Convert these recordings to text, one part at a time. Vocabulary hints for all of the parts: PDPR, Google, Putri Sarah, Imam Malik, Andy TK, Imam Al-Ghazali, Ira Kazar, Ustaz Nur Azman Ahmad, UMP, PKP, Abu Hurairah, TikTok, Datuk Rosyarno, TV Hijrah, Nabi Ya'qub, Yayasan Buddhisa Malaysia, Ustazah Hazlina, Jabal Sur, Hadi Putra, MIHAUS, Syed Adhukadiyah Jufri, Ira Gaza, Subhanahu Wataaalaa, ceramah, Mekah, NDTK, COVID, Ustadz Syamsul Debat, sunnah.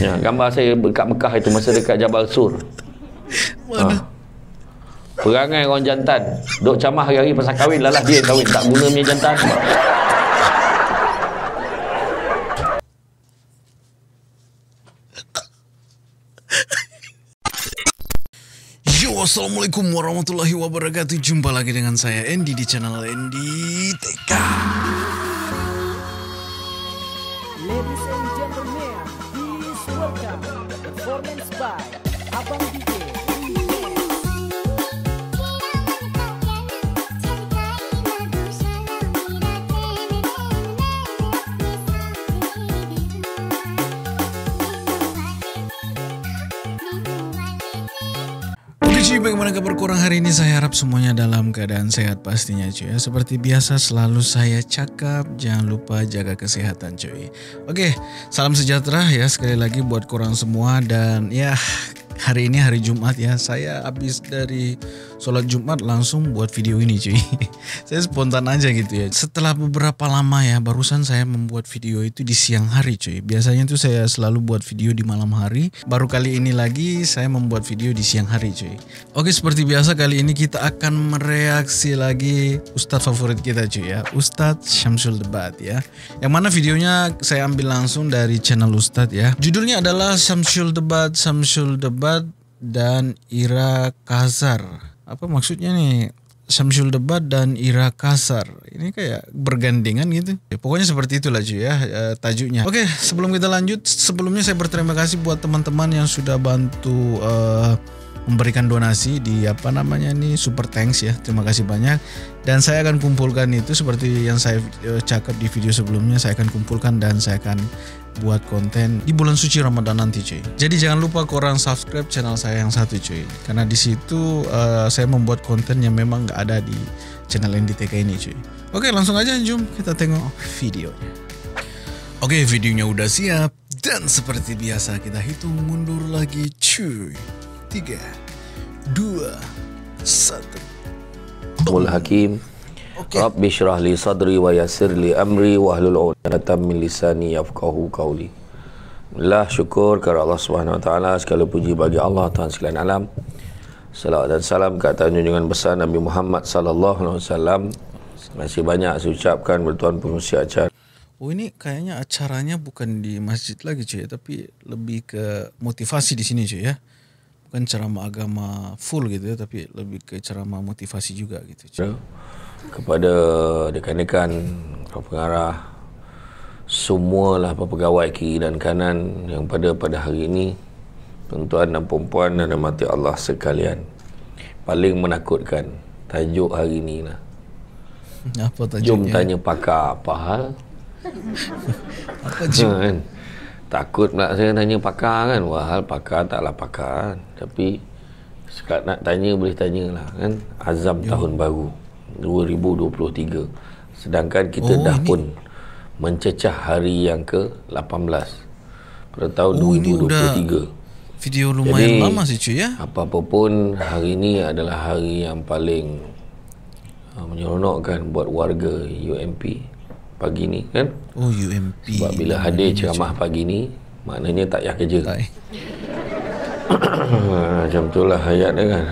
Ya, gambar saya dekat Mekah itu masa dekat Jabal Sur. Mana? Perangai orang jantan. Duk camah hari-hari pasal kahwin, lalah dia kahwin tak guna punya jantan. Assalamualaikum warahmatullahi wabarakatuh. Jumpa lagi dengan saya Andy di channel Andy TK. Ladies and gentlemen, please welcome the performance by Abang DJ. Bagaimana kabar korang hari ini? Saya harap semuanya dalam keadaan sehat pastinya cuy. Seperti biasa selalu saya cakap, jangan lupa jaga kesehatan cuy. Oke, salam sejahtera ya sekali lagi buat korang semua. Dan ya hari ini hari Jumat ya. Saya habis dari sholat Jumat langsung buat video ini cuy. Saya spontan aja gitu ya. Setelah beberapa lama ya, barusan saya membuat video itu di siang hari cuy. Biasanya tuh saya selalu buat video di malam hari. Baru kali ini lagi saya membuat video di siang hari cuy. Oke, seperti biasa kali ini kita akan mereaksi lagi Ustadz favorit kita cuy ya, Ustadz Syamsul Debat ya. Yang mana videonya saya ambil langsung dari channel Ustadz ya. Judulnya adalah Syamsul Debat dan Ira Kazar. Apa maksudnya nih? Syamsul Debat dan Ira Kazar. Ini kayak bergandengan gitu. Ya, pokoknya seperti itulah cuy ya tajuknya. Oke, sebelum kita lanjut, sebelumnya saya berterima kasih buat teman-teman yang sudah bantu memberikan donasi di apa namanya nih, super thanks ya, terima kasih banyak. Dan saya akan kumpulkan itu seperti yang saya cakap di video sebelumnya, saya akan kumpulkan dan saya akan buat konten di bulan suci Ramadan nanti cuy. Jadi jangan lupa korang subscribe channel saya yang satu cuy, karena di situ saya membuat konten yang memang nggak ada di channel NDTK ini cuy. Oke, langsung aja jom kita tengok videonya. Oke, videonya udah siap dan seperti biasa kita hitung mundur lagi cuy. 3, 2, 1. Al Hakim. Rabbi syrah li sadri wa yassir li amri wa hlul 'uqdatam min lisani yafqahu qawli. Alhamdulillah, syukur kepada Allah Subhanahu wa taala, segala puji bagi Allah Tuhan sekalian alam. Selawat dan salam ke atas junjungan besar Nabi Muhammad sallallahu alaihi wasallam. Masih banyak saya ucapkan bertuan pengurusi acara. Oh, ini kayaknya acaranya bukan di masjid lagi cuy, tapi lebih ke motivasi di sini cuy ya. Bukan ceramah agama full gitu ya, tapi lebih ke ceramah motivasi juga gitu cuy. Kepada dekan-dekan, para pengarah, semualah para pegawai kiri dan kanan yang pada hari ini, tuan-tuan dan perempuan dan rahmati Allah sekalian. Paling menakutkan tajuk hari ini lah. Apa tajuknya? Jom tanya pakar apa hal. Apa kan? Takut pula saya tanya pakar kan. Wahal pakar taklah pakar kan. Tapi sekat nak tanya boleh tanyalah kan. Azam yo. Tahun baru 2023. Sedangkan kita ini pun mencecah hari yang ke-18 pada tahun 2023. Video lumayan jadi, lama sih cuy ya. Apa-apa pun hari ini adalah hari yang paling menyeronokkan buat warga UMP pagi ni kan. Oh, UMP. Sebab bila hadir ceramah pagi ni, maknanya tak payah kerja. Macam tu lah hayat dia kan.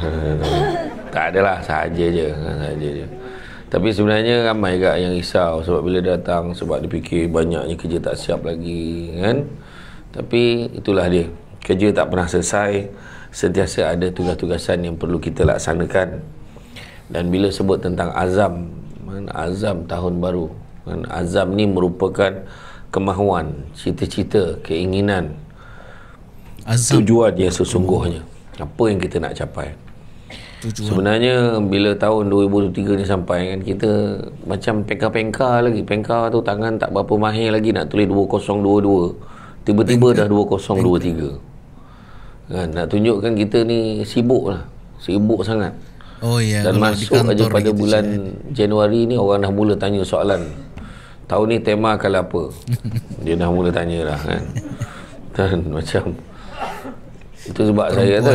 Tak adalah, sahaja je. Tapi sebenarnya ramai juga yang risau sebab bila datang, sebab dia fikir banyaknya kerja tak siap lagi kan. Tapi itulah dia, kerja tak pernah selesai, sentiasa ada tugas-tugasan yang perlu kita laksanakan. Dan bila sebut tentang azam, azam tahun baru, azam ni merupakan kemahuan, cita-cita, keinginan, azam, tujuan yang sesungguhnya. Apa yang kita nak capai tujuan. Sebenarnya bila tahun 2023 ni sampai kan, kita macam pengka-pengka lagi. Pengka tu tangan tak berapa mahir lagi nak tulis 2022, tiba-tiba dah 2023 kan. Nak tunjukkan kita ni sibuk lah, sibuk sangat. Oh, ya, dan masuk aja pada bulan Januari ni orang dah mula tanya soalan. Tahun ni tema akan apa? Dia dah mula tanya lah kan. Dan macam itu sebab perempuan saya kata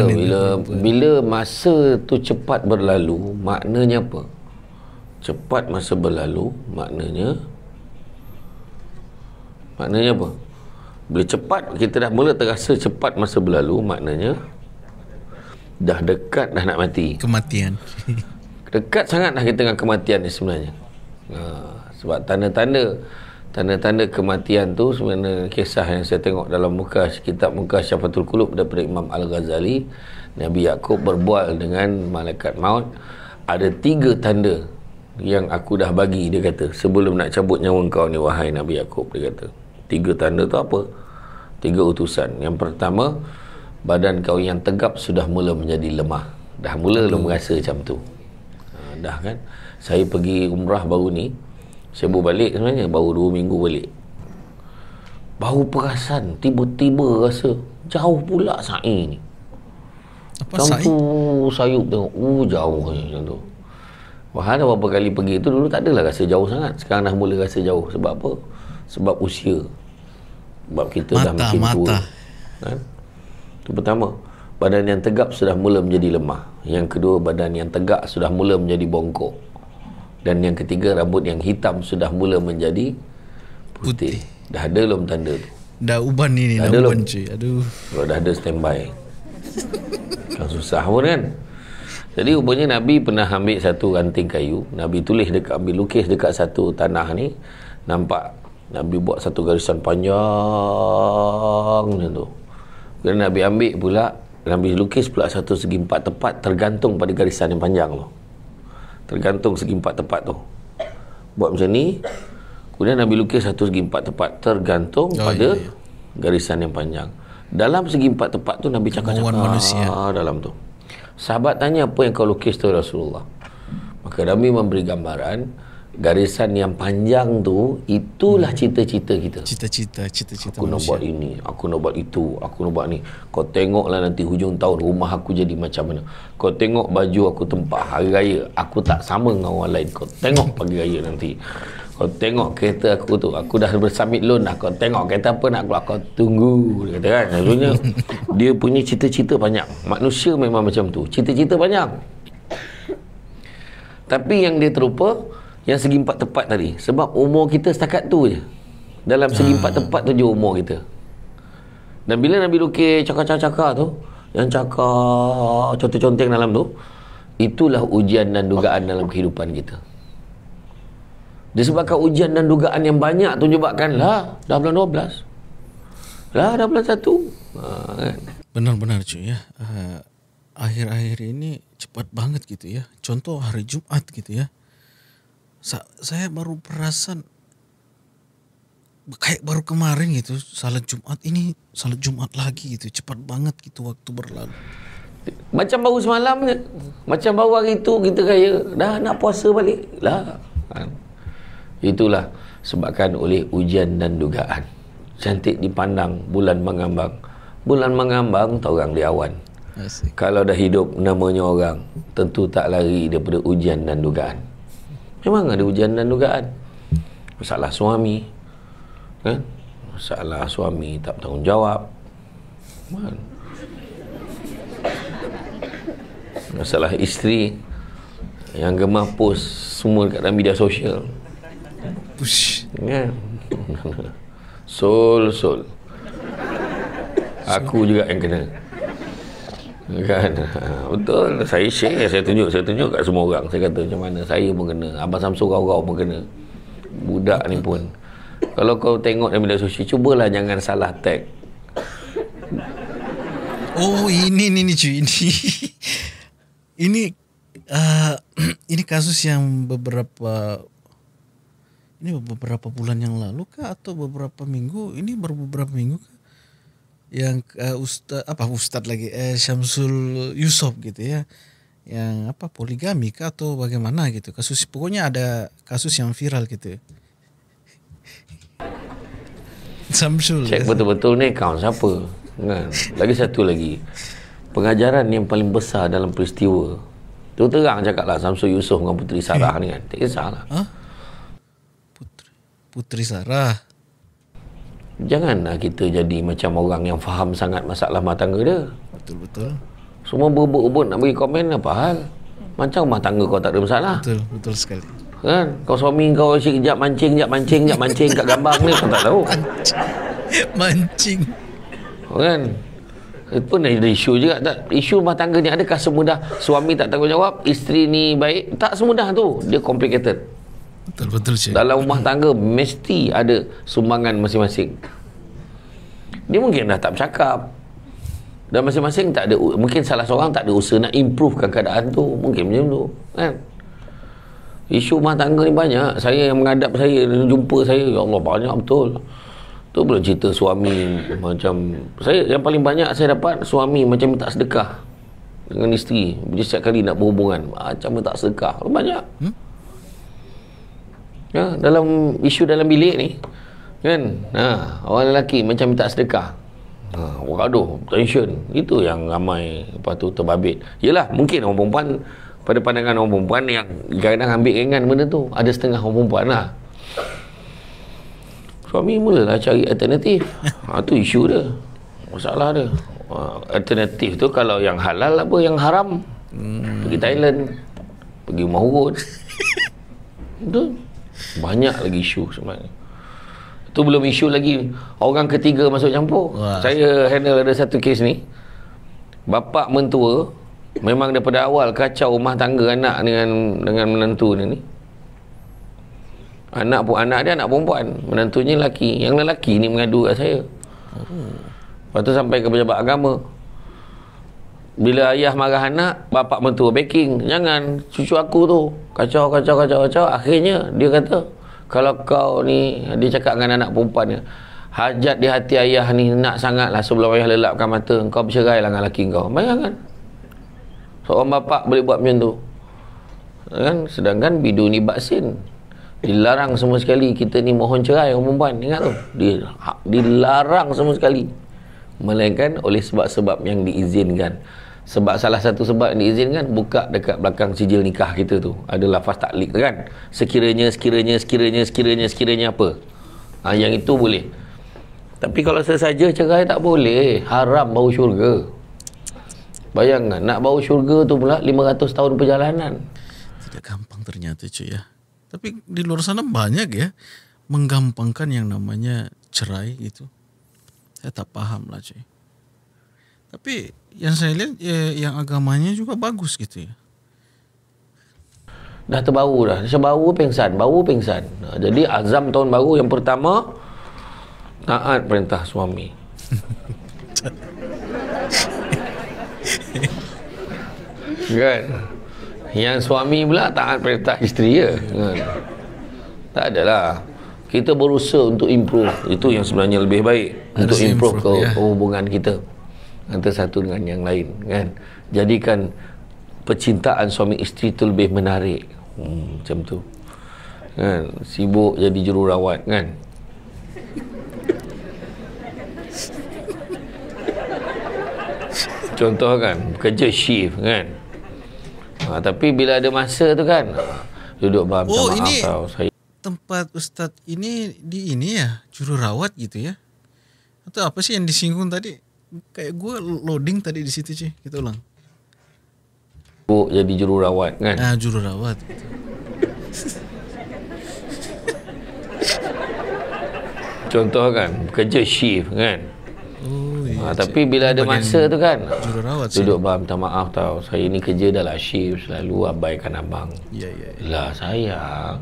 bila masa tu cepat berlalu, maknanya apa? Cepat masa berlalu, maknanya apa? Bila cepat, kita dah mula terasa cepat masa berlalu, maknanya dah dekat dah nak mati. Kematian. Dekat sangat dah kita dengan kematian ni sebenarnya. Sebab tanda-tanda kematian tu sebenarnya kisah yang saya tengok dalam kitab Mukasyafatul Qulub daripada Imam Al-Ghazali. Nabi Ya'qub berbual dengan malaikat maut. Ada tiga tanda yang aku dah bagi, dia kata, sebelum nak cabut nyawa kau ni wahai Nabi Ya'qub, dia kata. Tiga tanda tu apa? Tiga utusan. Yang pertama, badan kau yang tegap sudah mula menjadi lemah. Dah mula lu merasa macam tu. Dah kan? Saya pergi umrah baru ni, saya baru balik sebenarnya, baru 2 minggu balik. Baru perasan, tiba-tiba rasa jauh pula sa'i ni. Apa sa'i? Sayup tengok, jauh macam tu. Bahkan beberapa kali pergi tu dulu tak adalah rasa jauh sangat. Sekarang dah mula rasa jauh. Sebab apa? Sebab usia. Sebab kita dah makin tua. Kan? Itu pertama. Badan yang tegap sudah mula menjadi lemah. Yang kedua, badan yang tegak sudah mula menjadi bongkok. Dan yang ketiga, rambut yang hitam sudah mula menjadi putih. Dah ada belum tanda tu? Dah uban ni, dah uban cuy. Aduh. Kalau dah ada standby. Kan susah pun kan? Jadi rupanya Nabi pernah ambil satu ranting kayu, Nabi tulis dekat, ambil lukis dekat satu tanah ni, nampak Nabi buat satu garisan panjang macam tu. Kemudian Nabi ambil pula, Nabi lukis pula satu segi empat tepat tergantung pada garisan yang panjang tu. Tergantung segi empat tepat tu. Buat macam ni, kemudian Nabi lukis satu segi empat tepat tergantung pada garisan yang panjang. Dalam segi empat tepat tu Nabi cakap-cakap dalam tu. Sahabat tanya, apa yang kau lukis tu Rasulullah? Maka Nabi memberi gambaran, garisan yang panjang tu, itulah cita-cita kita. Cita-cita aku nak buat ini, aku nak buat itu, aku nak buat ni. Kau tengoklah nanti hujung tahun rumah aku jadi macam mana. Kau tengok baju aku tempat hari raya, aku tak sama dengan orang lain. Kau tengok pagi raya nanti. Kau tengok kereta aku tu, aku dah bersubmit loan dah. Kau tengok kereta apa nak keluar, kau tunggu, dia kata kan. Maksudnya dia punya cita-cita banyak. Manusia memang macam tu, cita-cita banyak. Tapi yang dia terlupa yang segi empat tepat tadi. Sebab umur kita setakat tu je. Dalam segi empat tepat tu je umur kita. Dan bila Nabi lukis cakar-cakar tu, yang cakar conteng-conteng dalam tu, itulah ujian dan dugaan dalam kehidupan kita. Disebabkan ujian dan dugaan yang banyak tu menyebabkan dah bulan 12, dah bulan 1. Kan? Benar-benar cuy ya. Akhir-akhir ini cepat banget gitu ya. Contoh hari Jumat gitu ya. Saya baru perasan kayak baru kemarin gitu, salat Jumat ini salat Jumat lagi gitu. Cepat banget gitu waktu berlalu. Macam baru semalam je. Macam baru hari tu kita kaya dah nak puasa balik. Itulah sebabkan oleh ujian dan dugaan. Cantik dipandang, bulan mengambang. Bulan mengambang, torang di awan. Asyik. Kalau dah hidup namanya orang, tentu tak lari daripada ujian dan dugaan. Memang ada ujian dan dugaan. Masalah suami. Kan? Masalah suami tak bertanggungjawab. Masalah isteri yang gemar post semua dekat dalam media sosial. Push. Sol aku juga yang kena kan. Betul, saya share, saya tunjuk kat semua orang. Saya kata macam mana saya pun kena, Abang Syamsul kau pun kena, budak ni pun. Kalau kau tengok dalam media sosial, cubalah jangan salah tag. Ini cuy, ini kasus yang beberapa bulan yang lalu kah atau beberapa minggu ini, baru beberapa minggu kah yang Syamsul Yusof gitu ya, yang poligami kah atau bagaimana gitu kasus, pokoknya ada kasus yang viral gitu. Syamsul cek betul-betul ni account siapa kan. Lagi satu lagi pengajaran yang paling besar dalam peristiwa tu, terang cakap lah Syamsul Yusof dengan Putri Sarah ni kan, tak kisahlah. Putri Sarah. Janganlah kita jadi macam orang yang faham sangat masalah rumah tangga dia. Betul. Semua berebut-rebut nak bagi komen, apa hal? Macam rumah tangga kau tak ada masalah. Betul sekali. Kan? Kau suami kau asyik kejap mancing kat gambar ni, kau tak tahu. Mancing. Kan? Itu pun ada isu juga tak? Isu rumah tangga ni adakah semudah suami tak tanggungjawab, isteri ni baik? Tak semudah tu. Dia complicated. Betul-betul Cik. Dalam rumah tangga mesti ada sumbangan masing-masing. Dia mungkin dah tak bercakap. Dan masing-masing tak ada, mungkin salah seorang tak ada usaha nak improve keadaan tu. Mungkin macam tu, kan? Isu rumah tangga ni banyak. Saya yang menghadap saya, jumpa saya, ya Allah banyak betul. Tu pula cerita suami macam saya yang paling banyak saya dapat suami macam tak sedekah dengan isteri. Dia setiap kali nak berhubungan macam tak sedekah. Banyak. Ya, dalam isu dalam bilik ni kan. Orang lelaki macam tak sedekah. Waduh, tension. Itu yang ramai lepas tu terbabit. Yalah, mungkin orang perempuan pada pandangan orang perempuan yang kadang-kadang ambil ringan benda tu. Ada setengah orang perempuan lah. Suami mulalah cari alternatif. Itu isu dia. Masalah dia. Alternatif tu kalau yang halal apa, yang haram. Pergi Thailand. Pergi rumah urut. Betul. Banyak lagi isu sebenarnya. Tu belum isu lagi. Orang ketiga masuk campur. Wah. Saya handle ada satu kes ni. Bapak mentua. Memang daripada awal kacau rumah tangga anak dengan menantu ni. Anak dia anak perempuan, menantunya lelaki. Yang lelaki ni mengadu kat saya. Lepas tu sampai ke pejabat agama. Bila ayah marah anak, bapak mentua backing, jangan cucu aku tu kacau. Akhirnya dia kata, kalau kau ni, dia cakap dengan anak perempuan dia, hajat di hati ayah ni nak sangatlah sebelum ayah lelapkan mata, kau bercerai lah dengan lelaki kau. Bayangkan seorang bapak boleh buat macam tu, kan? Sedangkan biduni baksin dilarang semua sekali. Kita ni mohon cerai orang perempuan, ingat tu, dilarang semua sekali, melainkan oleh sebab-sebab yang diizinkan. Sebab salah satu sebab yang diizinkan, buka dekat belakang sijil nikah kita tu ada lafaz taklik kan, sekiranya apa, yang itu boleh. Tapi kalau sesaja cerai tak boleh, haram, bau syurga. Bayangkan nak bau syurga tu pula 500 tahun perjalanan. Tidak gampang ternyata cuy ya. Tapi di luar sana banyak ya menggampangkan yang namanya cerai gitu. Saya tak paham lah cuy. Tapi yang saya lihat ya, yang agamanya juga bagus gitu ya. Dah terbaru dah. Sebaru pingsan, baru pingsan. Jadi azam tahun baru yang pertama taat perintah suami. Kan? Yang suami pula taat perintah isteri ya. Kan? Tak adalah. Kita berusaha untuk improve. Itu yang sebenarnya lebih baik. Untuk improve ke hubungan kita antara satu dengan yang lain kan. Jadikan percintaan suami isteri itu lebih menarik. Macam tu kan. Sibuk jadi jururawat kan. Contoh kan, kerja shift kan. Tapi bila ada masa tu kan, duduk bang, ini tau, saya tempat ustaz ini di ini ya, juru rawat gitu ya. Atau apa sih yang disinggung tadi? Kayak gue loading tadi di situ Cik. Kita ulang. Oh, jadi juru rawat kan? Juru rawat. Gitu. Contoh kan, kerja shift kan. Tapi bila ada masa tu kan, duduk bang, minta maaf tau, saya ni kerja dalam shift, selalu abaikan abang. Lah sayang,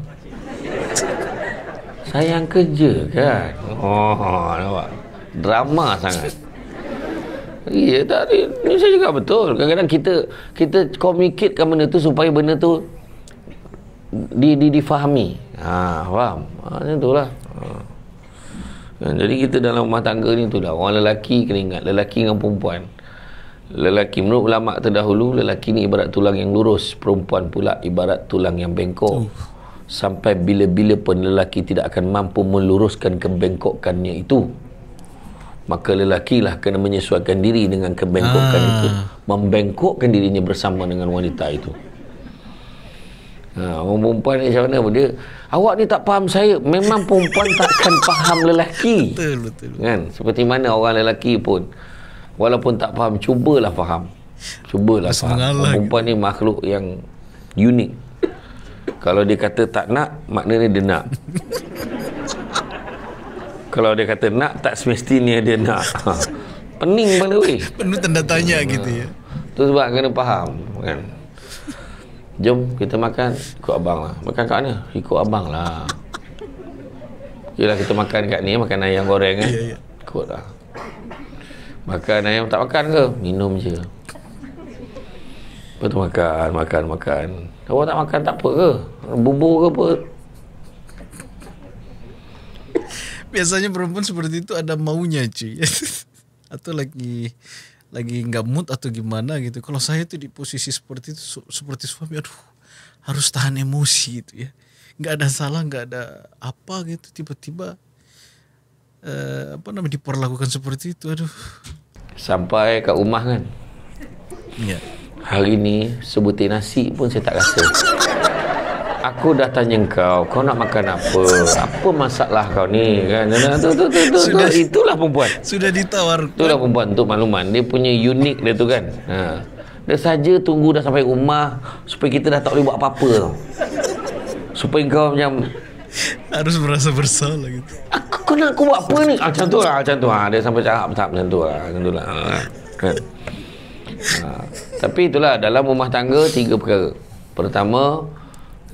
sayang kerja kan. Nampak drama sangat. Ya tak, ni saya juga betul. Kadang-kadang kita communicatekan benda tu supaya benda tu difahami. Faham? Macam tu lah. Jadi kita dalam rumah tangga ni tu lah, orang lelaki kena ingat, lelaki dengan perempuan. Lelaki menurut ulama terdahulu, lelaki ni ibarat tulang yang lurus, perempuan pula ibarat tulang yang bengkok. Sampai bila-bila pun lelaki tidak akan mampu meluruskan kebengkokannya itu. Maka lelaki lah kena menyesuaikan diri dengan kebengkokan itu, membengkokkan dirinya bersama dengan wanita itu. Orang perempuan ni macam mana dia, awak ni tak faham saya. Memang perempuan takkan faham lelaki. Betul. Kan? Seperti mana orang lelaki pun, walaupun tak faham, cubalah faham. Perempuan ni makhluk yang unik. Kalau dia kata tak nak, maknanya dia nak. Kalau dia kata nak, tak semestinya dia nak. Pening pada weh. Penuh tanda tanya gitu ya. Tu sebab kena faham kan. Jom kita makan, ikut abang lah. Makan kat mana? Ikut abang lah. Yelah kita makan kat ni, makan ayam goreng kan. Yeah, yeah. Ikut lah. Makan ayam tak makan ke? Minum je. Lepas tu makan. Awak tak makan tak apa ke? Bubur ke apa? Biasanya perempuan seperti itu ada maunya cuy. Atau lagi nggak mood atau gimana gitu. Kalau saya tuh di posisi seperti itu, seperti suami, aduh harus tahan emosi gitu ya. Nggak ada salah, nggak ada apa gitu, tiba-tiba diperlakukan seperti itu, aduh. Sampai kat rumah kan. Ya. Hari ni sebutir nasi pun saya tak rasa. Aku dah tanya kau, kau nak makan apa? Apa masalah kau ni? Kan? Sudah, itulah perempuan. Sudah ditawarkan. Itulah perempuan tu makluman. Dia punya unik dia tu kan. Ha. Dia saja tunggu dah sampai rumah supaya kita dah tak boleh buat apa-apa tau. Supaya kau macam harus merasa bersalah gitu. Kau nak aku buat apa ni? Ah, macam tu lah, macam tu. Ha. Dia sampai cakap macam tu lah. Macam tu lah. Kan? Ha. Tapi itulah dalam rumah tangga tiga perkara. Pertama,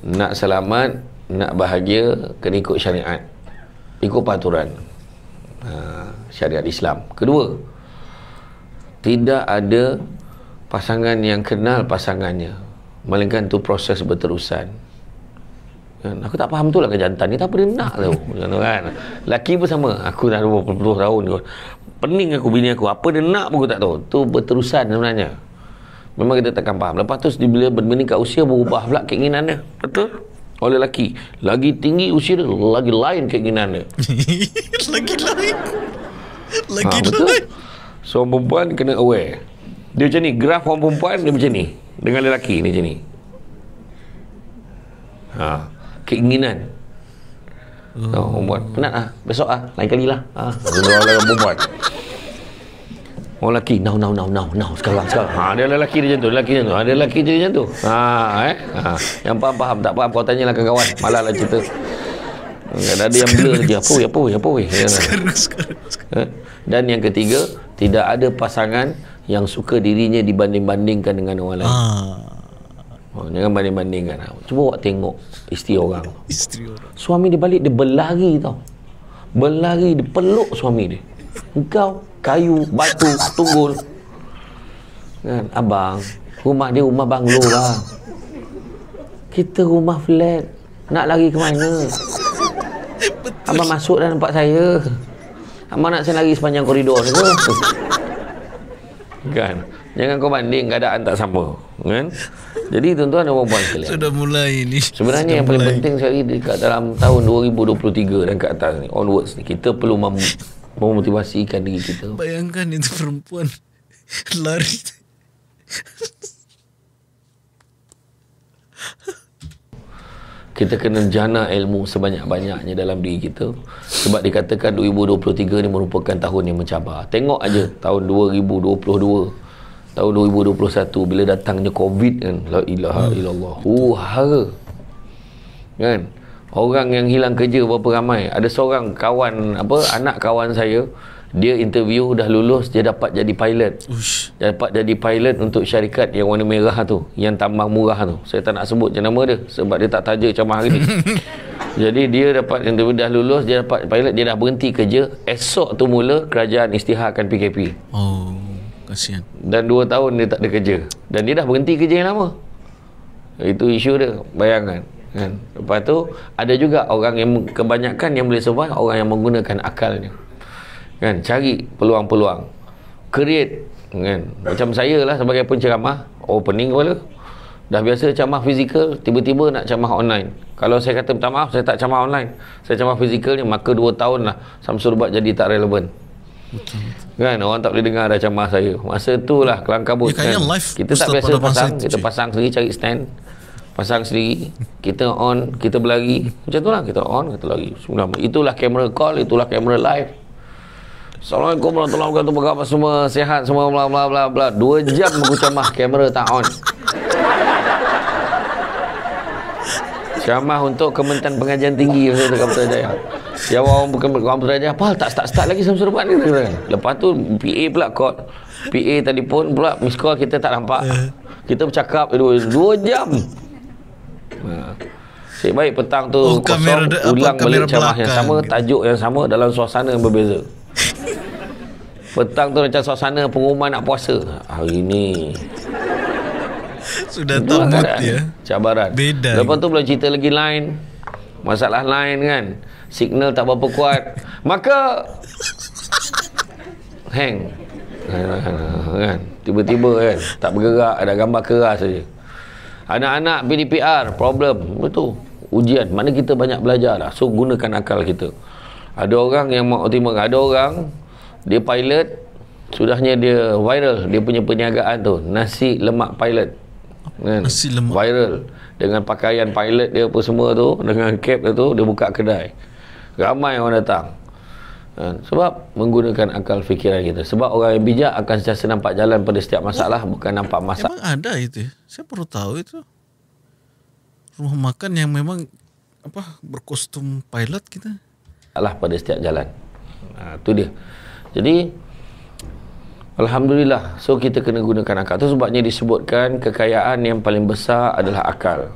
nak selamat, nak bahagia, kena ikut syariat, ikut peraturan syariat Islam. Kedua, tidak ada pasangan yang kenal pasangannya, melainkan tu proses berterusan kan? Aku tak faham tu lah kejantan ni, tak apa dia nak tau kan? Laki pun sama. Aku dah 20 tahun kot, pening aku bini aku, apa dia nak pun aku tak tahu. Tu berterusan sebenarnya. Memang kita takkan faham. Lepas tu bila meningkat usia berubah pula keinginan dia. Betul? Oleh lelaki. Lagi tinggi usia dia, lagi lain keinginan dia. Lagi lain. So perempuan kena aware. Dia macam ni. Graf orang perempuan dia macam ni. Dengan lelaki dia macam ni. Ha. Keinginan. Oh, perempuan. Penat lah. Besok lah. Lain kali lah. Ha. Orang perempuan. Orang lelaki, now sekarang. Ha, ada lelaki dia macam tu, ada lelaki dia macam tu. Yang faham tak faham, kau tanyalah ke kawan. Malah cerita. Ada yang blur lagi, apa weh. Sekarang. Dan yang ketiga, tidak ada pasangan yang suka dirinya dibanding-bandingkan dengan orang lain. Oh, jangan banding-bandingkan. Cuba awak tengok isteri orang. Suami dia balik, dia berlari tau. Berlari, dia peluk suami dia. Engkau kayu, batu, tunggul kan, abang rumah dia rumah banglo lah, kita rumah flat, nak lari ke mana? Betul. Abang masuk dan nampak saya, abang nak saya lari sepanjang koridor ke? Kan, jangan kau banding, keadaan tak sama kan. Jadi tuan-tuan dan puan-puan sekalian, sudah mulai ni sebenarnya yang paling penting sekali dekat dalam tahun 2023 dan ke atas ni, onwards ni, kita perlu memotivasikan diri kita. Bayangkan itu perempuan lari. Kita kena jana ilmu sebanyak-banyaknya dalam diri kita. Sebab dikatakan 2023 ni merupakan tahun yang mencabar. Tengok aja tahun 2022, tahun 2021 bila datangnya COVID kan. La ilaha illallah. Hara. Kan? Orang yang hilang kerja berapa ramai. Ada seorang kawan, anak kawan saya, dia interview dah lulus, dia dapat jadi pilot. Ush. Dia dapat jadi pilot untuk syarikat yang warna merah tu, yang tambang murah tu. Saya tak nak sebut macam nama dia sebab dia tak taja camah hari ni. Jadi dia dapat interview, dah lulus, dia dapat pilot, dia dah berhenti kerja. Esok tu mula kerajaan isytiharkan PKP. Oh, kasihan. Dan 2 tahun dia tak ada kerja. Dan dia dah berhenti kerja yang lama. Itu isu dia, bayangkan. Kan? Lepas tu ada juga orang yang kebanyakan yang boleh survive, orang yang menggunakan akalnya kan, cari peluang-peluang, create kan. Macam saya lah sebagai penceramah, pening kepala dah, biasa ceramah fizikal, tiba-tiba nak ceramah online. Kalau saya kata minta maaf, saya tak ceramah online, saya ceramah fizikalnya, maka 2 tahun lah Syamsul Debat jadi tak relevan. Betul. Kan orang tak boleh dengar dah ceramah saya masa tu lah, kelang kabut kan. Kita tak biasa pasang, kita pasang sendiri, cari stand pasang sendiri, kita on, kita berlari macam tu lah, kita on, kita lari. Itulah kamera call, itulah kamera live. Assalamualaikum warahmatullahi wabarakatuh, apa semua sihat semua, bla bla bla bla. 2 jam aku camah, kamera tak on. Camah untuk Kementerian Pengajian Tinggi, Kementerian Pengajian Jaya. Yang orang bukan berani apa tak start lagi Syamsul Debat ni. Lepas tu PA pula kot. PA telefon pula miss call kita tak nampak. Kita bercakap 2 jam. Cik baik petang tu kosong, ulang balik ceramah yang sama, tajuk yang sama dalam suasana yang berbeza. Petang tu macam suasana pengumuman nak puasa. Hari ni sudah tamat dia. Cabaran. Beda. Lepas tu belum cerita lagi line. Masalah line kan. Signal tak berapa kuat. Maka hang. Kan. Tiba-tiba kan tak bergerak, ada gambar keras saja. Anak-anak PDPR problem. Betul. Ujian. Mana kita banyak belajar lah. So gunakan akal kita. Ada orang yang mak optimal, ada orang dia pilot, sudahnya dia viral dia punya perniagaan tu, nasi lemak pilot kan? Nasi lemak viral dengan pakaian pilot dia apa semua tu, dengan cap dia tu, dia buka kedai, ramai orang datang kan? Sebab menggunakan akal fikiran kita. Sebab orang yang bijak akan sentiasa nampak jalan pada setiap masalah, bukan nampak masalah. Memang ada itu, saya perlu tahu itu rumah makan yang memang apa berkostum pilot kita salah pada setiap jalan. Itu dia. Jadi alhamdulillah, so kita kena gunakan akal. Itu sebabnya disebutkan kekayaan yang paling besar adalah akal,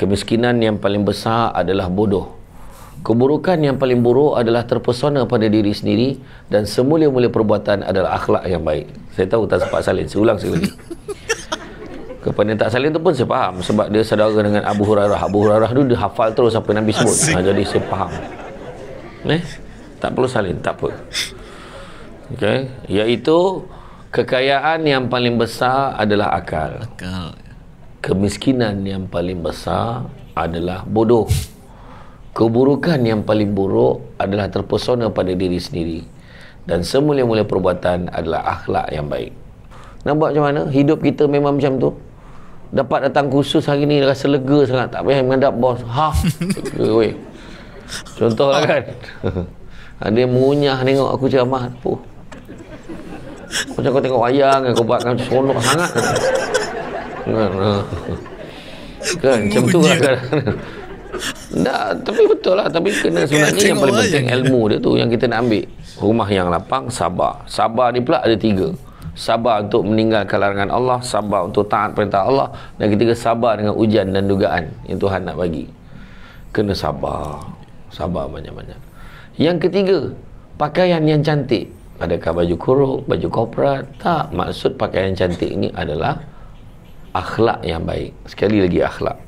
kemiskinan yang paling besar adalah bodoh, keburukan yang paling buruk adalah terpesona pada diri sendiri, dan semula-mula perbuatan adalah akhlak yang baik. Saya tahu tak sempat salin, saya ulang sekali lagi. Kepada yang tak salin tu pun saya faham, sebab dia saudara dengan Abu Hurairah. Abu Hurairah tu dia hafal terus apa Nabi sebut. Jadi saya faham. Tak perlu salin, tak apa. Okay. Iaitu kekayaan yang paling besar adalah akal. Kemiskinan yang paling besar adalah bodoh. Keburukan yang paling buruk adalah terpesona pada diri sendiri, dan semula-mula perbuatan adalah akhlak yang baik. Nampak macam mana? Hidup kita memang macam tu. Dapat datang kursus hari ni rasa lega sangat, tak payah menghadap bos. Ha. Contoh lah kan. Dia mengunyah tengok aku ceramah. Oh. Macam kau tengok wayang, kau buat macam seronok sangat. Kan macam tu lah kan. Nah, tapi betul lah. Tapi kena sebenarnya yang paling penting ilmu dia tu yang kita nak ambil. Rumah yang lapang, sabar. Sabar ni pula ada 3. Sabar untuk meninggalkan larangan Allah, sabar untuk taat perintah Allah, dan ketiga sabar dengan ujian dan dugaan yang Tuhan nak bagi. Kena sabar. Sabar banyak-banyak. Yang ketiga, pakaian yang cantik. Adakah baju kurung, baju korporat? Tak, maksud pakaian cantik ini adalah akhlak yang baik. Sekali lagi akhlak.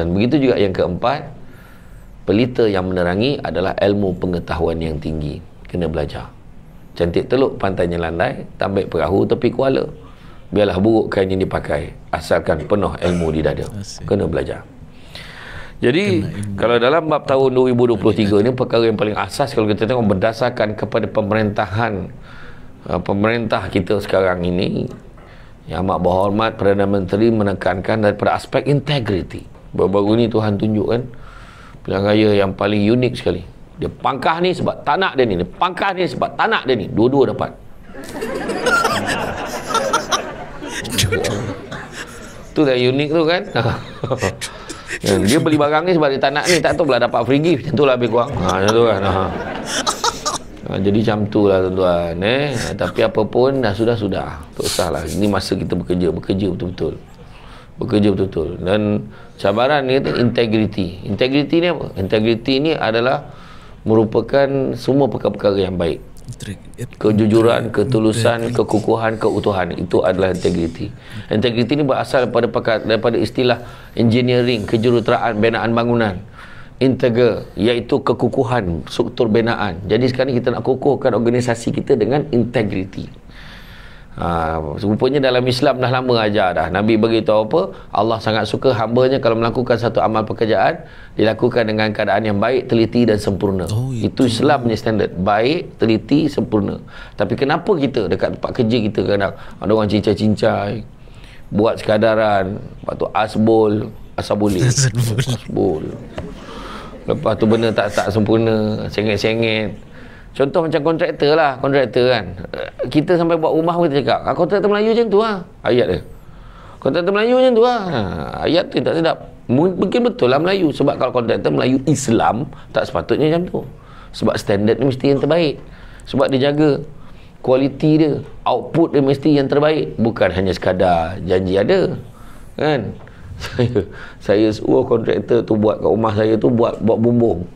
Dan begitu juga yang keempat, pelita yang menerangi adalah ilmu pengetahuan yang tinggi. Kena belajar. Cantik teluk pantainya landai, tambik perahu tepi kuala. Biarlah buruk kain yang dipakai, asalkan penuh ilmu di dada. Kena belajar. Jadi kalau dalam bab tahun 2023 ni, perkara yang paling asas kalau kita tengok berdasarkan kepada pemerintahan pemerintah kita sekarang ini, yang amat berhormat Perdana Menteri menekankan daripada aspek integriti. Baru-baru ni Tuhan tunjukkan pilihan raya yang paling unik sekali. Dia pangkah ni sebab tak nak dia ni, dia pangkah ni sebab tak nak dia ni, dua-dua dapat. Tu dah unik tu kan. Dia beli barang ni sebab dia tak nak ni, tak tahu pula dapat free gift. Macam tu lah lebih kurang. Macam tu kan. Jadi macam tu lah tuan-tuan. Tapi apa pun dah sudah-sudah, tak usahlah. Ini masa kita bekerja betul-betul. Bekerja betul-betul. Dan cabaran ni kata integriti. Integriti ni apa? Integriti ni adalah merupakan semua perkara-perkara yang baik. Kejujuran, ketulusan, kekukuhan, keutuhan. Itu adalah integriti. Integriti ini berasal daripada istilah engineering, kejuruteraan, binaan bangunan. Integer, iaitu kekukuhan, struktur binaan. Jadi sekarang kita nak kukuhkan organisasi kita dengan integriti. Rupanya dalam Islam dah lama ajar dah. Nabi beritahu apa? Allah sangat suka hamba-Nya kalau melakukan satu amal pekerjaan dilakukan dengan keadaan yang baik, teliti dan sempurna. Itu Islam punya standard. Baik, teliti, sempurna. Tapi kenapa kita dekat tempat kerja kita kadang ada orang cincai-cincai, buat sekadaran, lepas tu asbol, asabol. Lepas tu benda tak sempurna, sengit-sengit. Contoh macam kontraktor lah, kontraktor kan. Kita sampai buat rumah kita cakap, kontraktor Melayu macam tu lah. Ayat dia. Kontraktor Melayu macam tu lah. Ayat tu tak sedap. Mungkin betul lah Melayu. Sebab kalau kontraktor Melayu Islam, tak sepatutnya macam tu. Sebab standard dia mesti yang terbaik. Sebab dia jaga kualiti dia, output dia mesti yang terbaik. Bukan hanya sekadar janji ada, kan? Saya suruh kontraktor tu buat kat rumah saya tu, buat bumbung.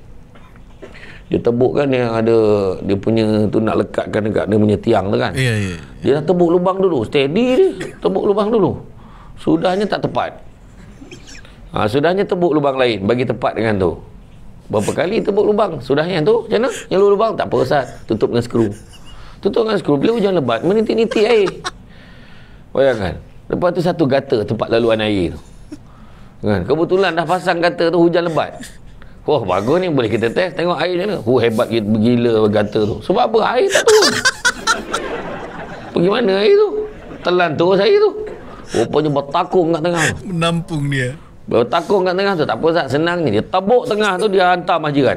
Dia tebuk kan, yang ada dia punya tu nak lekatkan dekat dia punya tiang tu kan. Yeah, yeah. Dia dah tebuk lubang dulu, steady dia, tebuk lubang dulu. Sudahnya tak tepat. Sudahnya tebuk lubang lain, bagi tepat dengan tu. Berapa kali tebuk lubang, sudahnya tu macam mana? Yang lubang tak apa, Ustaz, tutup dengan skru. Tutup dengan skru, bila hujan lebat, menitik-nitik air. Bayangkan. Lepas tu satu gata tempat laluan air tu. Kan? Kebetulan dah pasang gata tu hujan lebat. Wah, bagus ni, boleh kita test, tengok air macam mana. Oh, hebat gila gata tu. Sebab apa? Air tak turun. Pergi mana air tu? Telan terus air tu. Rupanya bertakung kat tengah. Menampung dia. Bertakung kat tengah tu. Tak apa, Ustaz, senang ni. Dia tabuk tengah tu, dia hantar majiran.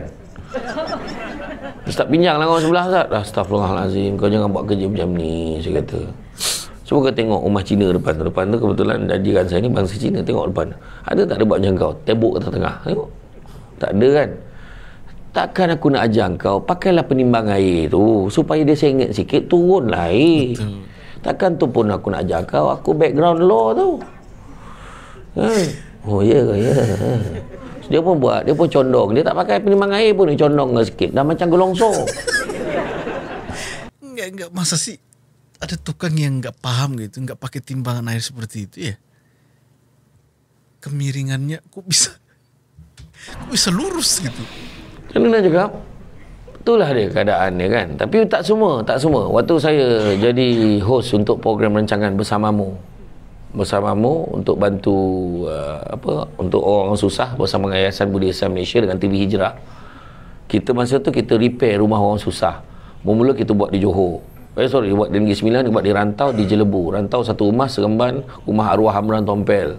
Ustaz pinjang lah orang sebelah, Ustaz. Astaghfirullahalazim, kau jangan buat kerja macam ni, saya kata. Cuba kau tengok rumah Cina depan tu. Depan tu kebetulan jiran saya ni bangsa Cina. Tengok depan, ada tak ada buat macam kau? Tebuk kat tengah. Tengok, tak ada kan. Takkan aku nak ajar kau, pakailah penimbang air tu supaya dia sengit sikit, turunlah air. Betul. Takkan tu pun aku nak ajar kau. Aku background law tu. Oh ya, ya. Dia pun buat, dia pun condong. Dia tak pakai penimbang air pun, dia condong sikit, dah macam gelongsor. Enggak masa sih ada tukang yang nggak paham gitu, nggak pakai timbangan air seperti itu ya. Kemiringannya kok bisa lurus gitu. Kena cakap, itulah dia keadaan dia kan. Tapi tak semua. Waktu saya jadi host untuk program rancangan Bersamamu untuk bantu untuk orang susah bersama Yayasan Buddhisa Malaysia dengan TV Hijrah. Kita masa tu kita repair rumah orang susah. Mula kita buat di Johor. Buat di Negeri Sembilan, buat di Rantau, di Jelebu. Rantau satu rumah, Seremban, rumah arwah Hamran Tompel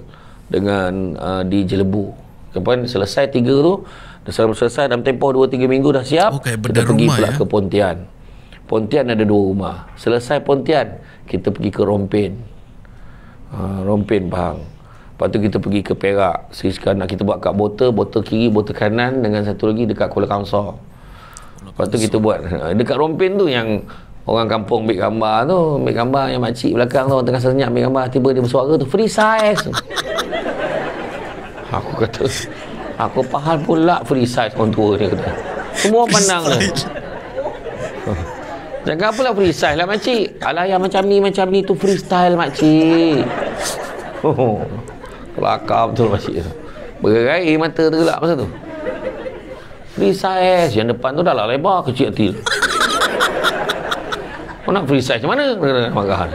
dengan di Jelebu. Kemudian selesai tiga tu, selesai dalam tempoh 2-3 minggu dah siap. Okay, kita pergi pula ke Pontian. Pontian ada dua rumah. Selesai Pontian, kita pergi ke Rompin. Rompin Pahang. Lepas tu kita pergi ke Perak. Kita buat kat botol kiri, botol kanan dengan satu lagi dekat Kuala Kangsar. Lepas tu kita buat dekat Rompin tu yang orang kampung ambil gambar tu, ambil gambar yang makcik belakang tu, orang tengah senyap ambil gambar, tiba dia bersuara tu, free size. Aku kata, aku pahal pula free size orang tua dia kata. Semua pandang lah. Jangan apalah free size lah makcik. Alah yang macam ni tu freestyle makcik. Kelakar betul makcik tu. Berair mata tergelak masa tu. Free size, yang depan tu dah lah lebar, kecil hati tu. Kau nak free size macam mana? Makahan.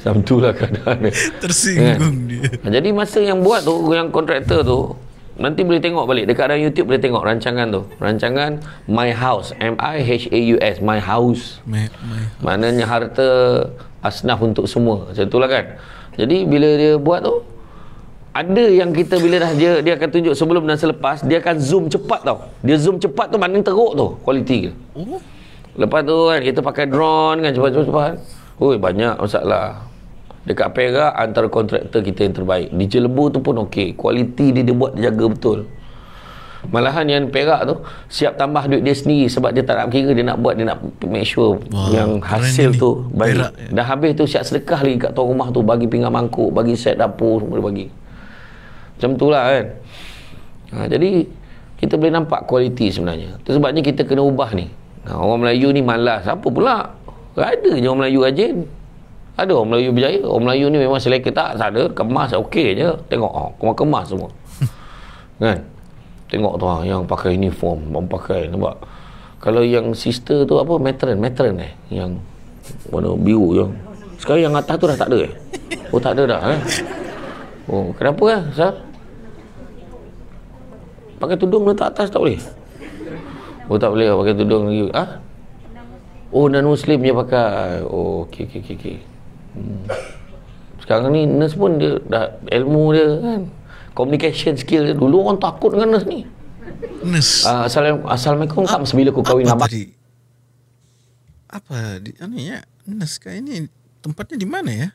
Macam tu lah keadaan dia. Tersinggung kan? Dia. Jadi masa yang buat tu, yang kontraktor tu, nanti boleh tengok balik. Dekat dalam YouTube boleh tengok rancangan tu. Rancangan My House. M-I-H-A-U-S. My House. My house. Maknanya harta asnaf untuk semua. Macam tu lah kan. Jadi bila dia buat tu, ada yang kita bila dah dia akan tunjuk sebelum dan selepas, dia akan zoom cepat tau. Dia zoom cepat tu maknanya teruk tu. Kualiti ke. Oh. Lepas tu kan kita pakai drone kan, cepat-cepat. Oi, banyak masalah. Dekat Perak antara kontraktor kita yang terbaik. Di Jelebu tu pun okey. Kualiti dia buat, dia jaga betul. Malahan yang Perak tu siap tambah duit dia sendiri sebab dia tak nak kira, dia nak buat, dia nak make sure. Wow, yang hasil tu bagi. Perak, ya. Dah habis tu siap sedekah lagi kat tuan rumah tu, bagi pinggan mangkuk, bagi set dapur, semua dia bagi. Macam tu lah kan. Jadi kita boleh nampak kualiti sebenarnya. Itu sebabnya kita kena ubah ni. Orang Melayu ni malas. Apa pula? Ada je orang Melayu rajin. Ada orang Melayu berjaya. Orang Melayu ni memang selekit tak ada. Kemas okey je. Tengok kemas semua. Kan? Tengok tu yang pakai uniform, orang pakai nampak. Kalau yang sister tu apa? Matron yang warna biru je. Sekarang yang atas tu dah tak ada. Oh, tak ada dah. Oh, kenapa kan, Ustaz? Pakai tudung letak atas tak boleh. Oh, tak boleh pakai tudung lagi. Ah? Oh, non-Muslim je pakai. Oh, okey. Sekarang ni nurse pun dia dah ilmu dia kan. Communication skill dia. Dulu orang takut dengan nurse ni. Nurse. Assalamualaikum Kak, bila aku kahwin apa? Apa di ni ya? Nurse kat ini tempatnya di mana ya?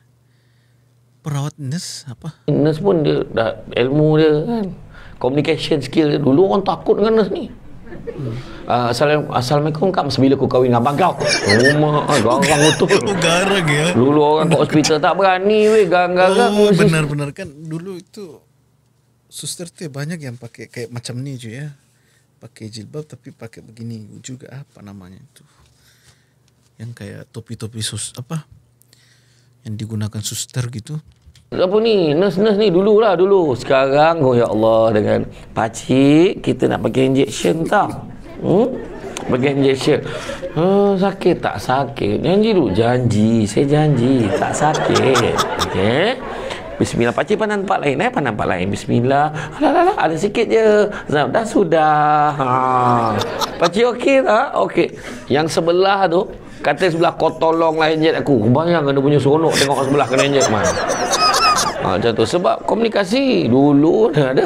Perawat nurse apa? Nurse pun dia dah ilmu dia kan. Communication skill dia. Dulu orang takut dengan nurse ni. Assalamualaikum kak, masa bila aku kahwin dengan abang kau? Rumah garang betul. Garang ya. Dulu orang kat hospital tak berani weh, garang-garang. Oh, benar-benar kan dulu itu suster tu banyak yang pakai kayak macam ni je ya. Pakai jilbab tapi pakai begini juga, apa namanya itu? Yang kayak topi-topi sus apa? Yang digunakan suster gitu. Apa ni, nurse-nurse ni dululah dulu. Sekarang oh ya Allah, dengan pakcik kita nak pakai injection tak? Pakai injection. Sakit tak sakit? Janji dulu, janji. Saya janji tak sakit. Okey. Bismillah, pakcik pandang tempat lain, pandang tempat lain. Bismillah. Alah, ada sikit je. Dah sudah. Ha. Pakcik okey tak? Okey. Yang sebelah tu kata sebelah, kau tolonglah injek aku. Bayangkan dia punya seronok tengok orang sebelah kena injek man. Ha, macam tu. Sebab komunikasi dulu dah ada.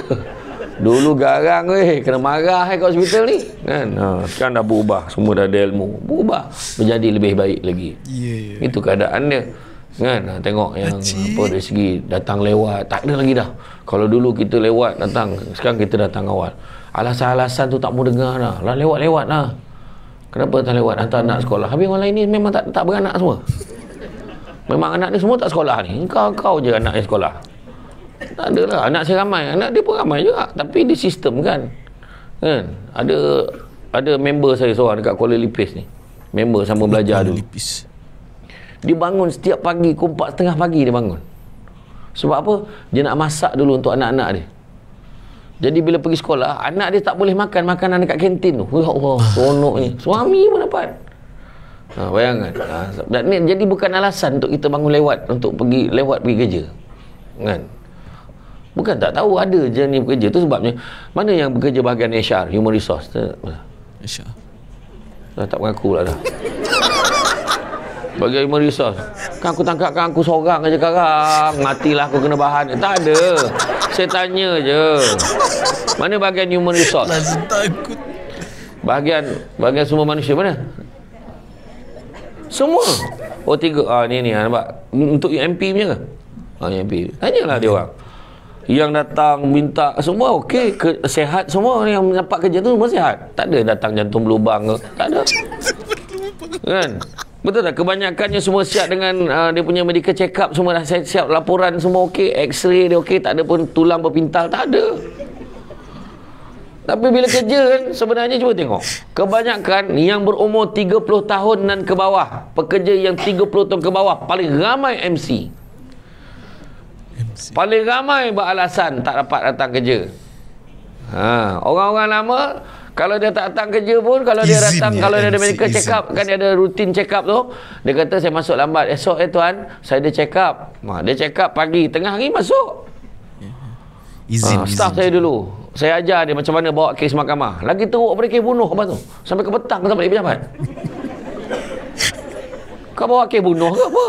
Dulu garang weh, kena marah kat hospital ni kan. Sekarang dah berubah, semua dah ada ilmu. Berubah menjadi lebih baik lagi. Yeah. Itu keadaan dia. Kan tengok yang Haji. Apa dari segi datang lewat tak ada lagi dah. Kalau dulu kita lewat datang, sekarang kita datang awal. Alasan-alasan tu tak mau dengar dah. Lah lewat-lewat lah. Kenapa tak lewat? Hantar anak sekolah. Habis orang lain ni memang tak beranak semua. Memang anak ni semua tak sekolah ni. Kau je anak yang sekolah. Tak ada lah. Anak saya ramai. Anak dia pun ramai juga. Tapi dia sistem kan. Kan? Ada member saya seorang dekat Kuala Lipis ni. Member sama belajar dulu. Dia bangun setiap pagi, 4:30 pagi dia bangun. Sebab apa? Dia nak masak dulu untuk anak-anak dia. Jadi bila pergi sekolah, anak dia tak boleh makan makanan dekat kantin tu. Ya Allah, seronoknya. Suami pun dapat. Ha, bayangkan. Dan ni, jadi bukan alasan untuk kita bangun lewat, untuk pergi lewat pergi kerja. Kan? Bukan tak tahu, ada je ni bekerja. Itu sebabnya, mana yang bekerja bahagian HR, human resource? HR. Tak mengaku lah dah. Bagi human resource, kan aku tangkapkan aku seorang aja sekarang. Matilah aku kena bahan. Tak ada. Saya tanya je. Mana bahagian human resource? Takut. Bahagian semua manusia mana? Semua. Oh tiga. Ni nampak. Untuk UMP punya ke? UMP. Tanyalah dia orang. Yang datang minta semua okey, sehat semua yang dapat kerja tu semua sehat. Tak ada datang jantung berlubang ke. Tak ada. Kan? Betul tak? Kebanyakannya semua siap dengan dia punya medical check up, semua dah siap, laporan semua okey, x-ray dia okey, tak ada pun tulang berpintal, tak ada. Tapi bila kerja kan, sebenarnya cuba tengok, kebanyakan yang berumur 30 tahun dan ke bawah, pekerja yang 30 tahun ke bawah paling ramai MC. Paling ramai beralasan tak dapat datang kerja. Orang-orang lama kalau dia tak datang kerja pun, kalau izin dia datang ya, kalau MC, dia ada medical check up, kan dia ada rutin check up tu, dia kata saya masuk lambat esok tuan, saya ada check up. Dia check up pagi, tengah hari masuk. Staff saya dulu, saya ajar dia macam mana bawa kes mahkamah. Lagi teruk daripada kes bunuh apa tu. Sampai ke petang tak balik pejabat. Kau bawa kes bunuh ke apa?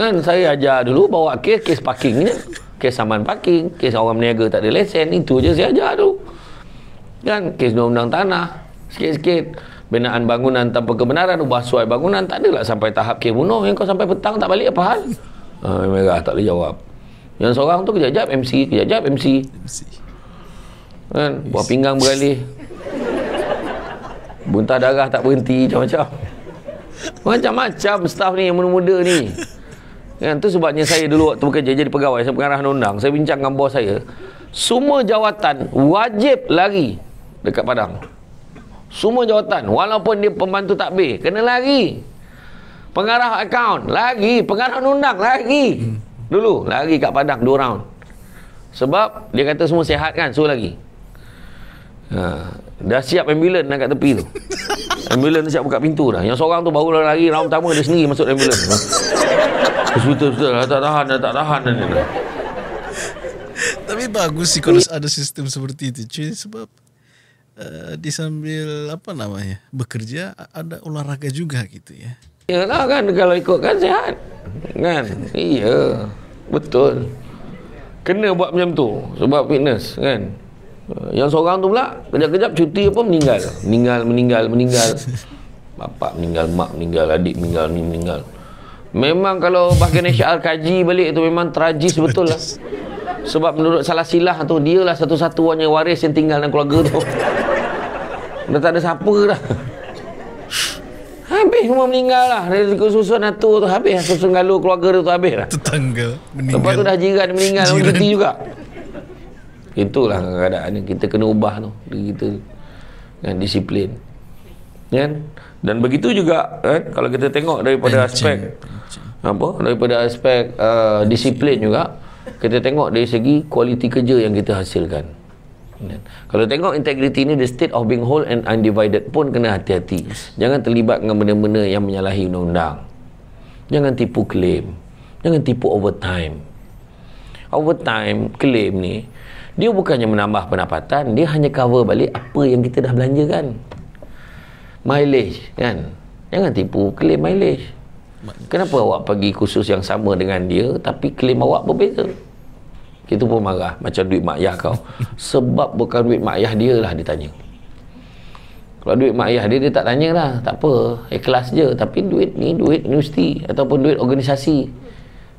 Kan saya ajar dulu bawa kes parking je. Kes saman parking, kes orang meniaga tak ada lesen, itu je saya ajar dulu. Kan kes undang-undang tanah, sikit-sikit binaan bangunan tanpa kebenaran, ubah suai bangunan, tak adalah sampai tahap kes bunuh. Yang kau sampai petang tak balik apa hal? Merah tak boleh jawab. Yang seorang tu kejap-kejap MC, kejap-kejap MC. Kan buah pinggang beralih, buntah darah tak berhenti, macam-macam staff ni yang muda-muda ni. Kan tu sebabnya saya dulu waktu bekerja jadi pegawai, saya pengarah undang-undang, saya bincang dengan bos saya, semua jawatan wajib lari dekat padang. Semua jawatan, walaupun dia pembantu takbir, kena lari. Pengarah akaun lari, pengarah undang lari. Dulu lari kat padang 2 round. Sebab dia kata semua sihat kan, suruh lari. Dah siap ambulans dah kat tepi tu. Ambulans siap buka pintu dah. Yang seorang tu baru lari round pertama dia sendiri masuk ambulans. Betul-betul tak tahan. Tapi bagus sih kalau ada sistem seperti itu, cuy, sebab disambil apa namanya bekerja ada olahraga juga gitu ya. Iyalah kan, kalau ikut kan sehat kan. Iya betul, kena buat macam tu sebab fitness kan. Yang seorang tu pula kejap-kejap cuti apa meninggal. Bapak meninggal, mak meninggal, adik meninggal, ni meninggal. Memang kalau bahkan Syar kaji balik tu memang tragis betul lah. Sebab menurut salah silah tu, dia lah satu-satunya waris yang tinggal dalam keluarga tu. Dah tak ada siapa dah. Habis semua meninggal lah. Dari susun satu tu habis. Susun galuh keluarga dia tu habis lah. Tetangga meninggal. Lepas tu dah jiran meninggal. Jiran juga. Itulah keadaan kita kena ubah tu diri kita dengan disiplin. Kan? Dan begitu juga kan, kalau kita tengok daripada aspek apa? Daripada aspek disiplin juga, kita tengok dari segi kualiti kerja yang kita hasilkan. Kan? Kalau tengok integriti ni, the state of being whole and undivided pun kena hati-hati. Jangan terlibat dengan benda-benda yang menyalahi undang-undang. Jangan tipu claim. Jangan tipu overtime. Overtime claim ni dia bukannya menambah pendapatan, dia hanya cover balik apa yang kita dah belanjakan. Mileage kan. Jangan tipu claim mileage. Kenapa awak pergi kursus yang sama dengan dia tapi claim awak berbeza? Kita pun marah, macam duit mak ayah kau. Sebab bukan duit mak ayah dia lah dia tanya. Kalau duit mak ayah dia, dia tak tanya lah, tak apa, ikhlas je. Tapi duit ni, duit universiti ataupun duit organisasi,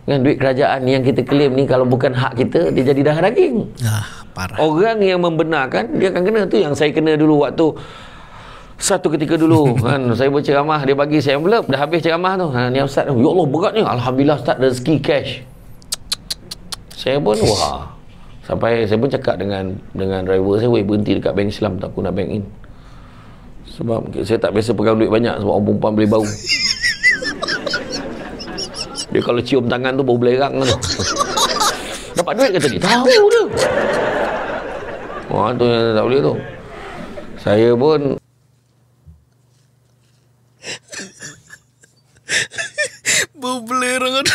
dengan duit kerajaan yang kita claim ni, kalau bukan hak kita, dia jadi darah daging. Ah, parah. Orang yang membenarkan, dia akan kena. Tu yang saya kena dulu waktu satu ketika dulu kan, saya berceramah, dia bagi saya envelope, dah habis ceramah tu. Ha, ni ustaz, ya Allah berat ni. Alhamdulillah ustaz rezeki cash. Saya pun wah. Sampai saya pun cakap dengan driver saya, "Wei, berhenti dekat bank Islam tak, aku nak bank in." Sebab saya tak biasa pegang duit banyak sebab orang perempuan boleh bau. Dia kalau cium tangan tu bau belerang tu. Dapat duit kata dia. Tahu dia. Wah, tu yang tak boleh tu. Saya pun bau belerang ada.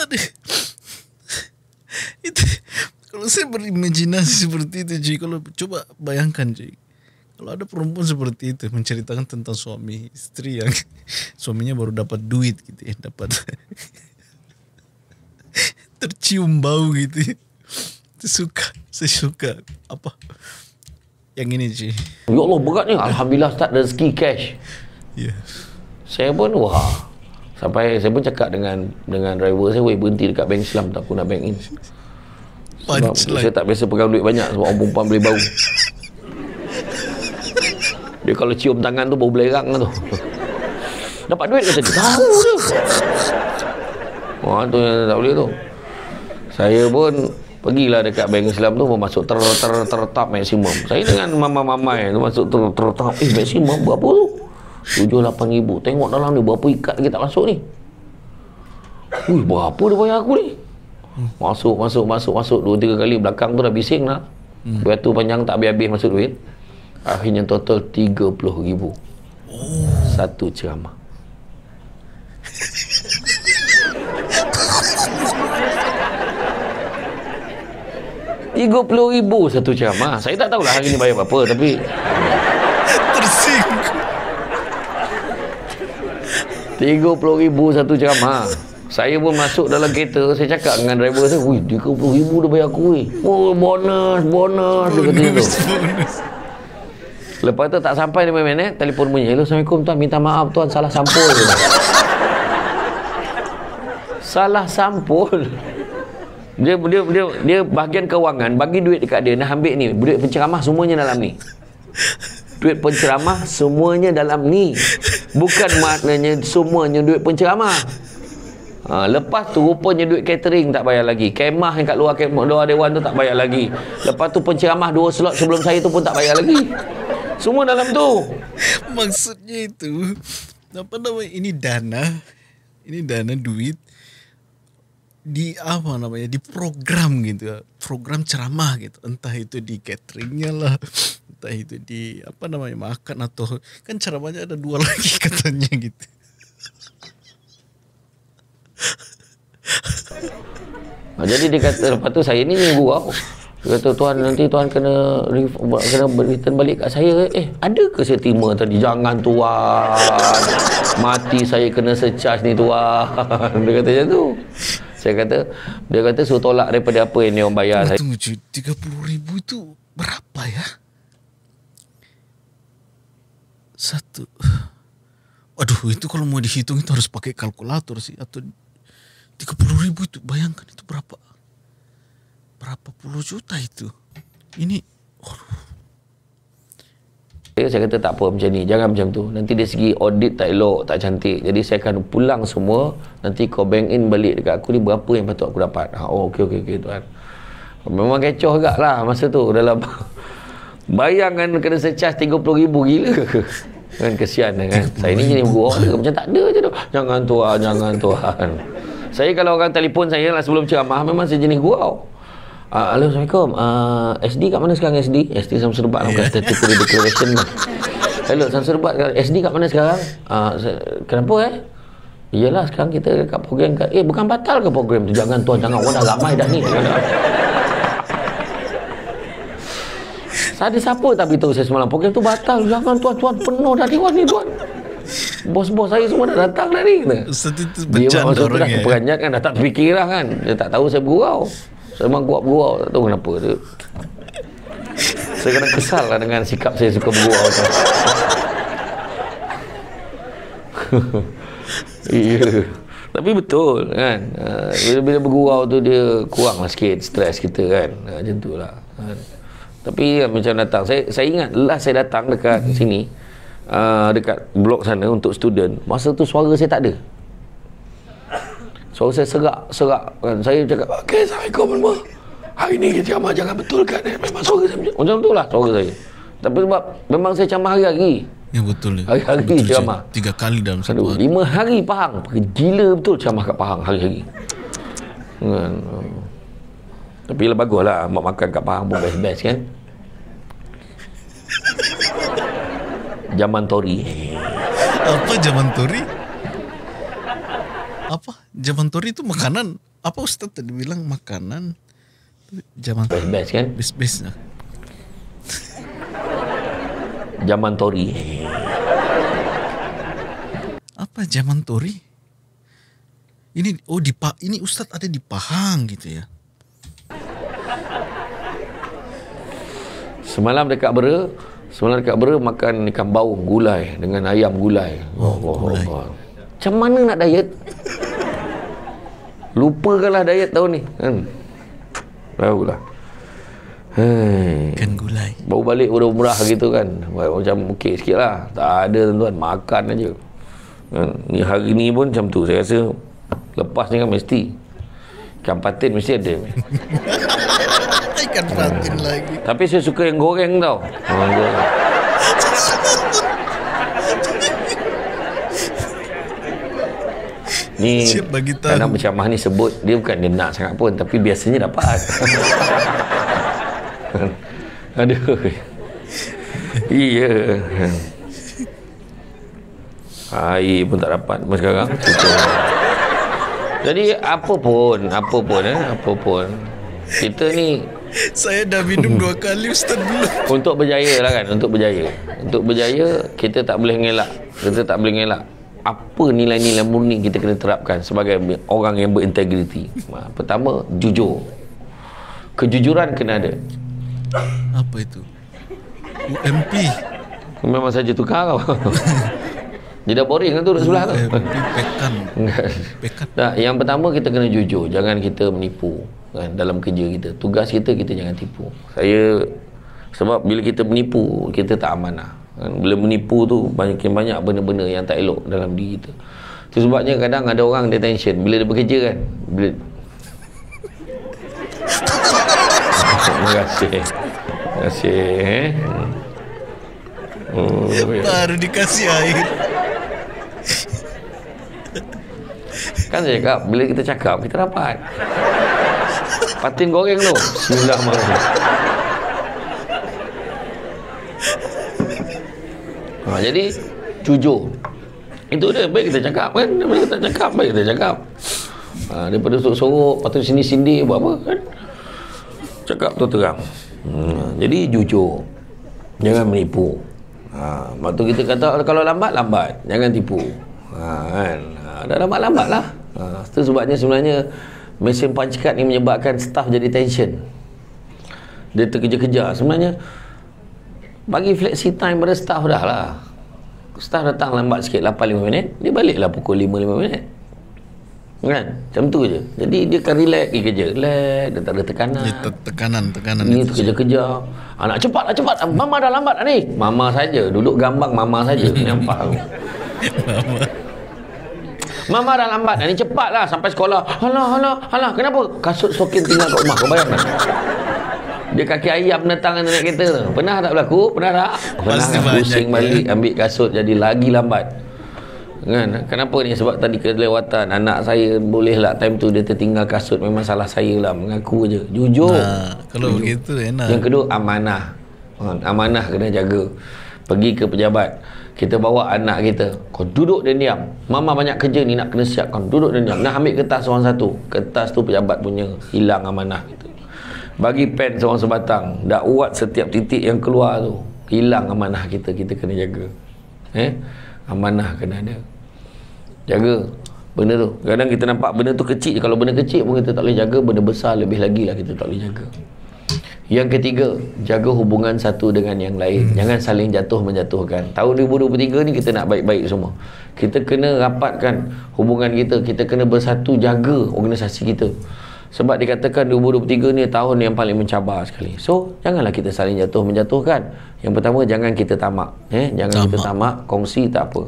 Aduh. Itu kalau saya berimajinasi seperti itu, Ji. Kalau coba bayangkan, Ji, kalau ada perempuan seperti itu menceritakan tentang suami istri yang suaminya baru dapat duit gitu ya, dapat tercium bau gitu. Saya suka apa yang ini, Ji. Ya Allah berat ni. Alhamdulillah ustaz rezeki cash. Ya. Yeah. Saya pun wah. Sampai saya pun cakap dengan driver saya, "Wei, berhenti dekat bank Islam tak, aku nak bank in." Sebab saya tak biasa pegang duit banyak sebab orang perempuan boleh bau. Dia kalau cium tangan tu bau belerang tu. Dapat duit kata dia. Tahu dia. Wah, tu yang tak boleh tu. Saya pun pergilah dekat bank Islam tu, masuk tertap maksimum. Saya dengan mama-mama tu masuk tertap. Maksimum berapa tu? 7-8 ribu. Tengok dalam ni berapa ikat lagi tak masuk ni. Wih, berapa dia bayar aku ni? Masuk 2-3 kali belakang tu dah bising lah. Biar tu panjang tak habis-habis masuk duit. Akhirnya total 30 ribu. Satu ceramah. RM30,000 satu ceramah. Saya tak tahulah hari ni bayar berapa, tapi tersinggung. RM30,000 satu ceramah. Saya pun masuk dalam kereta, saya cakap dengan driver saya, "Wih, RM30,000 dah bayar aku weh." "Oh, bonus dia kata itu." Lepas tu tak sampai 5 minit, telefon bunyi. "Hello, Assalamualaikum tuan, minta maaf tuan, salah sampul." Salah sampul. Dia bahagian kewangan, bagi duit dekat dia, "Nak ambil ni, duit penceramah semuanya dalam ni." Duit penceramah semuanya dalam ni. Bukan maknanya semuanya duit penceramah. Ha, lepas tu rupanya duit catering tak bayar lagi. Kemah yang kat luar dewan tu tak bayar lagi. Lepas tu penceramah 2 slot sebelum saya tu pun tak bayar lagi. Semua dalam tu. Maksudnya itu apa nama ini, dana. Ini dana duit di apa namanya, di program gitu. Program ceramah gitu. Entah itu di cateringnya lah, entah itu di apa namanya, makan atau kan ceramahnya ada 2 lagi katanya gitu. Nah, jadi dia kata, lepas tu saya ni gurau. Dia kata, "Tuan, nanti tuan kena return balik kat saya." Adakah saya terima tadi? "Jangan tuan, mati saya kena secharge ni tuan." Dia kata macam tu. Saya kata, dia kata suruh tolak daripada apa yang dia orang bayar. Tunggu, saya. 30 ribu tu berapa ya? Satu. Aduh, itu kalau mau dihitung itu harus pakai kalkulator sih, atau 30.000 itu, bayangkan itu berapa puluh juta itu. Ini, aduh. Saya kata tak apa macam ni, jangan macam tu. Nanti dari segi audit tak elok, tak cantik. Jadi saya akan pulang semua, nanti kau bank in balik dekat aku ni berapa yang patut aku dapat. Ha, oh okey okey okey tuan. Memang kecoh agak lah masa tu dalam bayangkan kena secas 30,000, gila ke? Kan kesian kan. Saya ni jadi guru macam tak ada je tu. Jangan tuan, jangan tuan. Saya kalau orang telefon saya lah sebelum ceramah memang saya jenis gurau. Assalamualaikum. SD kat mana sekarang SD? SD Syamsul Debat. Bukan statistical declaration. Hello, Syamsul Debat. SD kat mana sekarang? Kenapa eh? Iyalah sekarang kita kat program kat... Eh, bukan batal ke program tu? Jangan tuan, jangan. Orang dah ramai dah ni. Ada siapa tak beritahu saya semalam? Program tu batal. Jangan tuan, tuan. Penuh dah diwan ni tuan. Bos-bos saya semua dah datang dah ni. Dia orang dah keperanjat kan. Dah tak terfikir lah kan. Dia tak tahu saya bergurau. Memang guap-guap, tak tahu kenapa tu. Saya kena kesal lah dengan sikap saya suka berguap. Yeah. Tapi betul kan, bila berguap tu dia kurang lah sikit stres kita kan, macam tu lah. Tapi macam datang, saya ingat last saya datang dekat sini, dekat blok sana untuk student. Masa tu suara saya tak ada. So saya serak kan. Saya cakap, okey, Assalamualaikum semua. Hari ni kita ceramah, jangan betulkan eh. Memang suara saya macam tu lah suara saya. Tapi sebab memang saya ceramah hari-hari. Ya betul. Hari-hari ceramah. 3 kali dalam satu hari. 5 hari Pahang. Gila betul ceramah kat Pahang hari-hari. Tapi lah baguslah mak makan kat Pahang pun best-best kan. Jaman Tori. Apa Jaman Tori? Apa? Jaman Tori itu makanan. Apa Ustaz tadi bilang makanan Jaman Tori? Best-best kan? Best-best lah. Jaman Tori. Apa Jaman Tori? Ini, oh ini Ustaz ada di Pahang gitu ya. Semalam dekat Bera makan ikan baung gulai dengan ayam gulai. Oh, oh, gulai. Oh, oh. Macam mana nak diet? Lupakanlah diet tahun ni kan. Tahulah. Hei. Kan gulai. Baru balik udah umrah gitu kan. Macam okey sikitlah. Tak ada tuan-tuan, makan aja. Kan ni hari ni pun macam tu. Saya rasa lepas ni kan mesti ikan patin mesti ada. Ikan patin lagi. Tapi saya suka yang goreng tau. Ni kadang bercamah ni sebut dia bukan dia nak sangat pun, tapi biasanya dapat. Aduh. Iya. Air pun tak dapat masa sekarang. Jadi apa pun kita ni, saya dah minum 2 kali Ustaz dulu. Untuk berjaya lah kan, untuk berjaya kita tak boleh ngelak. Apa nilai-nilai murni kita kena terapkan sebagai orang yang berintegriti? Pertama, jujur. Kejujuran kena ada. Apa itu? UMP. Memang saja tukar kau. Dia dah boring kan tu duduk sebelah tu. Pekan. Nah, yang pertama kita kena jujur, jangan kita menipu kan dalam kerja kita. Tugas kita, kita jangan tipu. Saya sebab bila kita menipu, kita tak amanah. Bila menipu tu banyak benda-benda yang tak elok dalam diri kita. Itu sebabnya kadang ada orang dia tension bila dia bekerja kan. Bila... Terima kasih. Terima kasih. Baru dikasih air. Kan saya cakap, bila kita cakap, kita dapat. Patin goreng tu. Bismillahirrahmanirrahim. Jadi jujur itu dia, baik kita cakap kan, baik kita cakap daripada sorok-sorok patut sini-sini buat apa kan, cakap tu terang. Jadi jujur, jangan menipu. Waktu kita kata kalau lambat, jangan tipu kan. Dah lambat lah. Itu sebabnya sebenarnya mesin punch card ni menyebabkan staff jadi tension, dia terkejar-kejar. Sebenarnya bagi flexi time pada staff dah lah. Staff datang lambat sikit 8-5 minit, dia baliklah pukul 5-5 minit. Kan? Macam tu je. Jadi dia akan relax, dia kerja relax, dia tak ada tekanan. Dia tekanan. Ni kerja-kerja. Anak cepat. Mama dah lambat ni. Mama saja, duduk gambang mama saja. Nampak aku. Mama dah lambat ni, cepatlah sampai sekolah. Alah, kenapa? Kasut sokin tinggal kat rumah, kau bayang tak? Dia kaki ayam menentang dengan kereta tu. Pernah tak berlaku? Pernah tak? Pernah. Pusing balik ambil kasut jadi lagi lambat. Kan? Kenapa ni? Sebab tadi kelewatan. Anak saya boleh lah time tu dia tertinggal kasut. Memang salah saya lah, mengaku je, jujur. Nah, kalau begitu enak. Yang kedua, amanah. Amanah kena jaga. Pergi ke pejabat, kita bawa anak kita, kau duduk dan diam. Mama banyak kerja ni, nak kena siapkan. Duduk dan diam. Nak ambil kertas seorang satu. Kertas tu pejabat punya, hilang amanah gitu. Bagi pen seorang sebatang, dakwat setiap titik yang keluar tu, hilang amanah kita. Kita kena jaga. Amanah kena ada. Jaga benda tu. Kadang kita nampak benda tu kecil. Kalau benda kecil pun kita tak boleh jaga, benda besar lebih lagi lah kita tak boleh jaga. Yang ketiga, jaga hubungan satu dengan yang lain. Jangan saling jatuh-menjatuhkan. Tahun 2023 ni kita nak baik-baik semua. Kita kena rapatkan hubungan kita. Kita kena bersatu jaga organisasi kita. Sebab dikatakan 2023 ni tahun yang paling mencabar sekali. So, janganlah kita saling jatuh-menjatuhkan. Yang pertama, jangan kita tamak. Jangan kita tamak. Kongsi tak apa.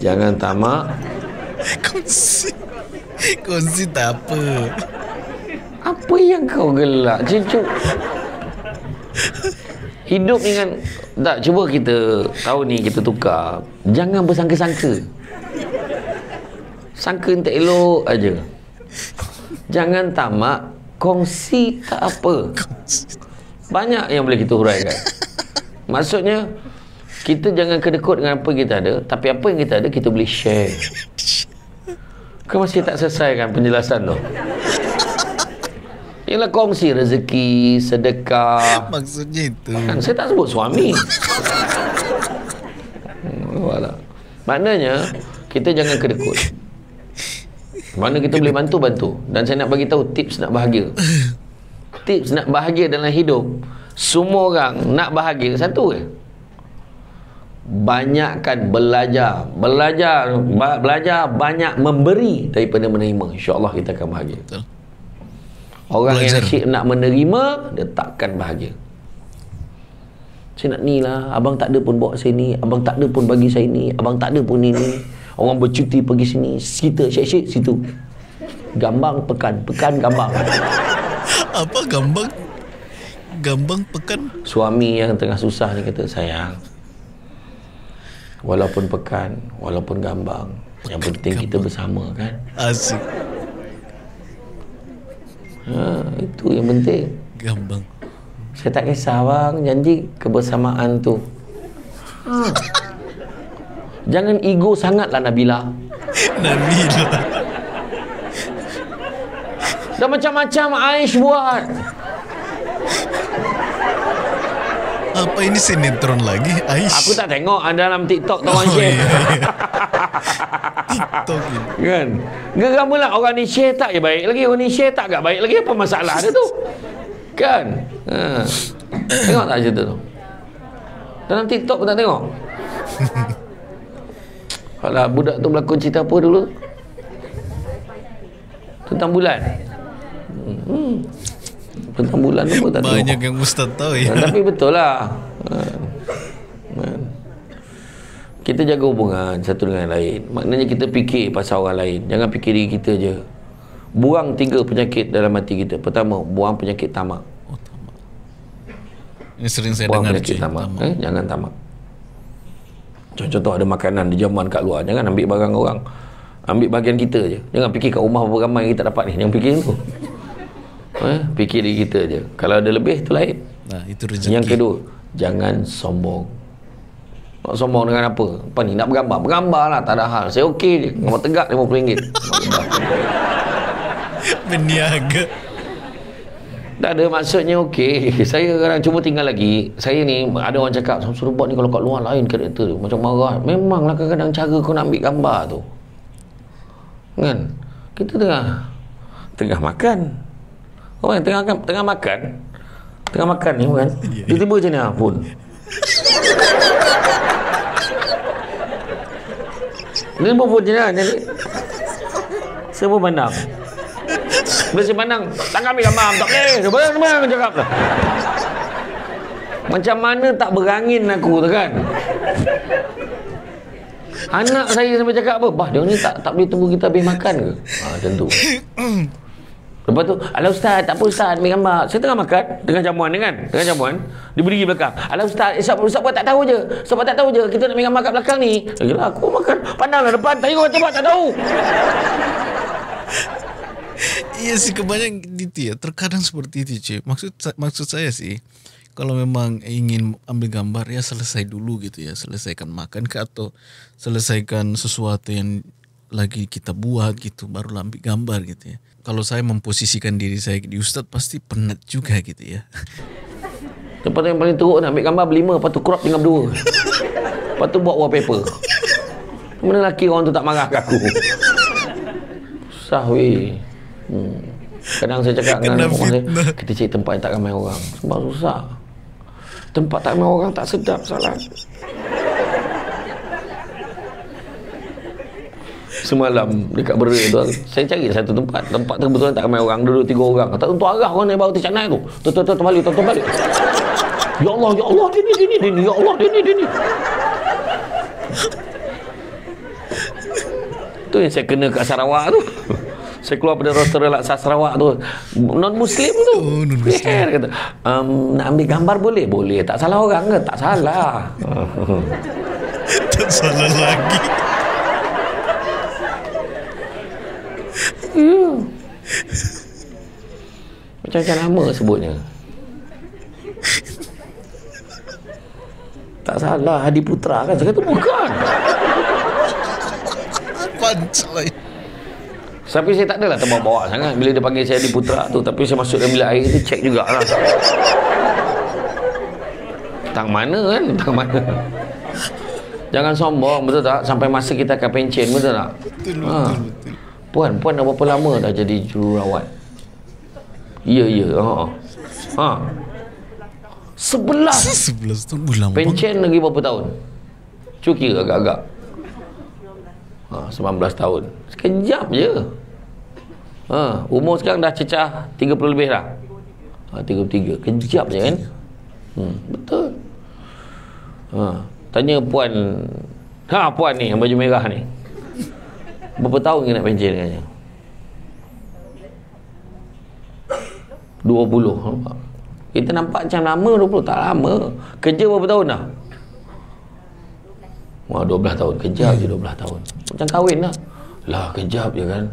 Jangan tamak. Kongsi tak apa. Apa yang kau gelak, cucuk? Hidup dengan... Tak, cuba kita... Tahun ni kita tukar. Jangan bersangka-sangka. Sangka tak elok aja. Jangan tamak, kongsi tak apa. Banyak yang boleh kita huraikan. Maksudnya, kita jangan kedekut dengan apa kita ada, tapi apa yang kita ada, kita boleh share. Kau masih tak selesaikan penjelasan tu? Ialah kongsi rezeki, sedekah. Maksudnya itu. Kan, saya tak sebut suami. Maknanya, kita jangan kedekut. Mana kita boleh bantu-bantu. Dan saya nak bagi tahu tips nak bahagia. Tips nak bahagia dalam hidup. Semua orang nak bahagia satu je. Banyakkan belajar. Belajar banyak memberi daripada menerima. InsyaAllah kita akan bahagia. Betul. Orang belajar. Yang asyik nak menerima, dia takkan bahagia. Saya nak ni lah, abang tak ada pun bawa saya ni, abang tak ada pun bagi saya ni, abang tak ada pun ini. Orang bercuti pergi sini, kita syek-syek situ. Gambang pekan, pekan gambang. Apa gambang? Gambang pekan? Suami yang tengah susah ni kata, sayang, walaupun pekan, walaupun gambang, yang penting gambang. Kita bersama kan? Asik. Ha, itu yang penting. Gambang. Saya tak kisah bang, janji kebersamaan tu. Jangan ego sangatlah Nabila. Nabila. Dah macam-macam Aish buat. Apa ini sinetron lagi Aish? Aku tak tengok, ada dalam TikTok tuan share. TikTok ini. Kan? Geramalah orang ni share tak je baik lagi, orang ni share tak agak baik lagi, apa masalah dia tu? Kan? Ha. Tengok tak cerita tu? Dalam TikTok pun tak tengok. Alah, budak tu berlakon cerita apa dulu? Tentang bulan. Tentang bulan tu pun tak tahu. Banyak yang ustaz tahu ya. Tapi betul lah. Kita jaga hubungan satu dengan lain. Maknanya kita fikir pasal orang lain. Jangan fikir diri kita je. Buang tiga penyakit dalam hati kita. Pertama, buang penyakit tamak. Oh, tamak. Ini sering saya buang dengar penyakit tamak. Jangan tamak. Contoh ada makanan dijaman kat luar, jangan ambil barang orang, ambil bahagian kita je. Jangan fikir kat rumah berapa ramai kita dapat ni, jangan fikir tu. Fikir diri kita je. Kalau ada lebih tu lain. Nah, itu rezeki. Yang kedua, jangan sombong. Nak sombong dengan apa? Apa ni, nak bergambar? Bergambar lah, tak ada hal. Saya okey je, gambar tegak RM50. Berniaga. Tak ada, maksudnya okey. Saya kadang cuba tinggal lagi. Saya ni, ada orang cakap Syamsul Debat ni kalau kat luar lain karakter tu, macam marah. Memanglah kadang-kadang cara kau nak ambil gambar tu. Kan? Kita tengah makan. Orang yang tengah makan. Tengah makan ni kan. Tiba-tiba macam ni pun. Tiba-tiba macam ni. Semua pandang. Mesti pandang. Tak kami gambar. Tak boleh. Sembarang cakap lah. Macam mana tak berangin aku tu kan. Anak saya sampai cakap apa? Bah, dia ni tak boleh tunggu kita habis makan ke? Haa, macam tu. Lepas tu, alah Ustaz, tak apa Ustaz, ambil gambar. Saya tengah makan, tengah jamuan ni kan? Tengah jamuan, dia berdiri belakang. Alah Ustaz, Ustaz buat tak tahu je. Ustaz buat tak tahu je, kita nak ambil gambar kat belakang ni. Yalah, aku makan. Pandanglah depan, tanya orang macam buat tak tahu. Ya sih, kebanyakan itu ya. Terkadang seperti itu, Cik. Maksud saya sih, kalau memang ingin ambil gambar, ya selesai dulu gitu ya. Selesaikan makan ke atau selesaikan sesuatu yang lagi kita buat gitu, barulah ambil gambar gitu ya. Kalau saya memposisikan diri saya di Ustadz pasti penat juga gitu ya. Tempat yang paling teruk nak ambil gambar berlima, lepas tu crop tinggal berdua. Lepas tu buat wallpaper. Mana lelaki orang tu tak marah ke aku? Susah weh. Kadang saya cakap dengan orang saya, kita cari tempat yang tak ramai orang. Sebab susah. Tempat tak ramai orang tak sedap salat. Semalam dekat Berea tu saya cari satu tempat kebetulan tak ramai orang, duduk tiga orang, tak tentu arah orang yang baru tercanai tu, balik. Ya Allah dia ni ya Allah dia ni tu yang saya kena kat Sarawak tu. Saya keluar pada restoran laksa Sarawak tu, non-Muslim tu, kata nak ambil gambar boleh, tak salah orang ke? tak salah lagi. Macam-macam nama sebutnya. Tak salah Hadi Putra kan? Saya kata bukan. Punchline. Tapi saya tak adalah terbawa-bawa sangat bila dia panggil saya Hadi Putra tu. Tapi saya masuk dalam bilik air tu, cek jugalah tang mana kan, tang mana. Jangan sombong, betul tak? Sampai masa kita akan pencen, betul tak? Betul. Puan dah berapa lama dah jadi jururawat? Ya. Ha. 11 tahun lama. Pencen lagi berapa tahun? Cuki agak-agak. Ha, 19 tahun. Sekejap je. Ha, umur sekarang dah cecah 30 lebih dah. Ha, 33. Kejap je kan? Betul. Ha, tanya puan. Ha, puan ni yang baju merah ni. Berapa tahun nak pencen dengannya? 20. Nampak? Kita nampak macam lama 20. Tak lama. Kerja berapa tahun dah? 12 tahun. Kejap je 12 tahun. Macam kahwin lah. Lah kejap je kan.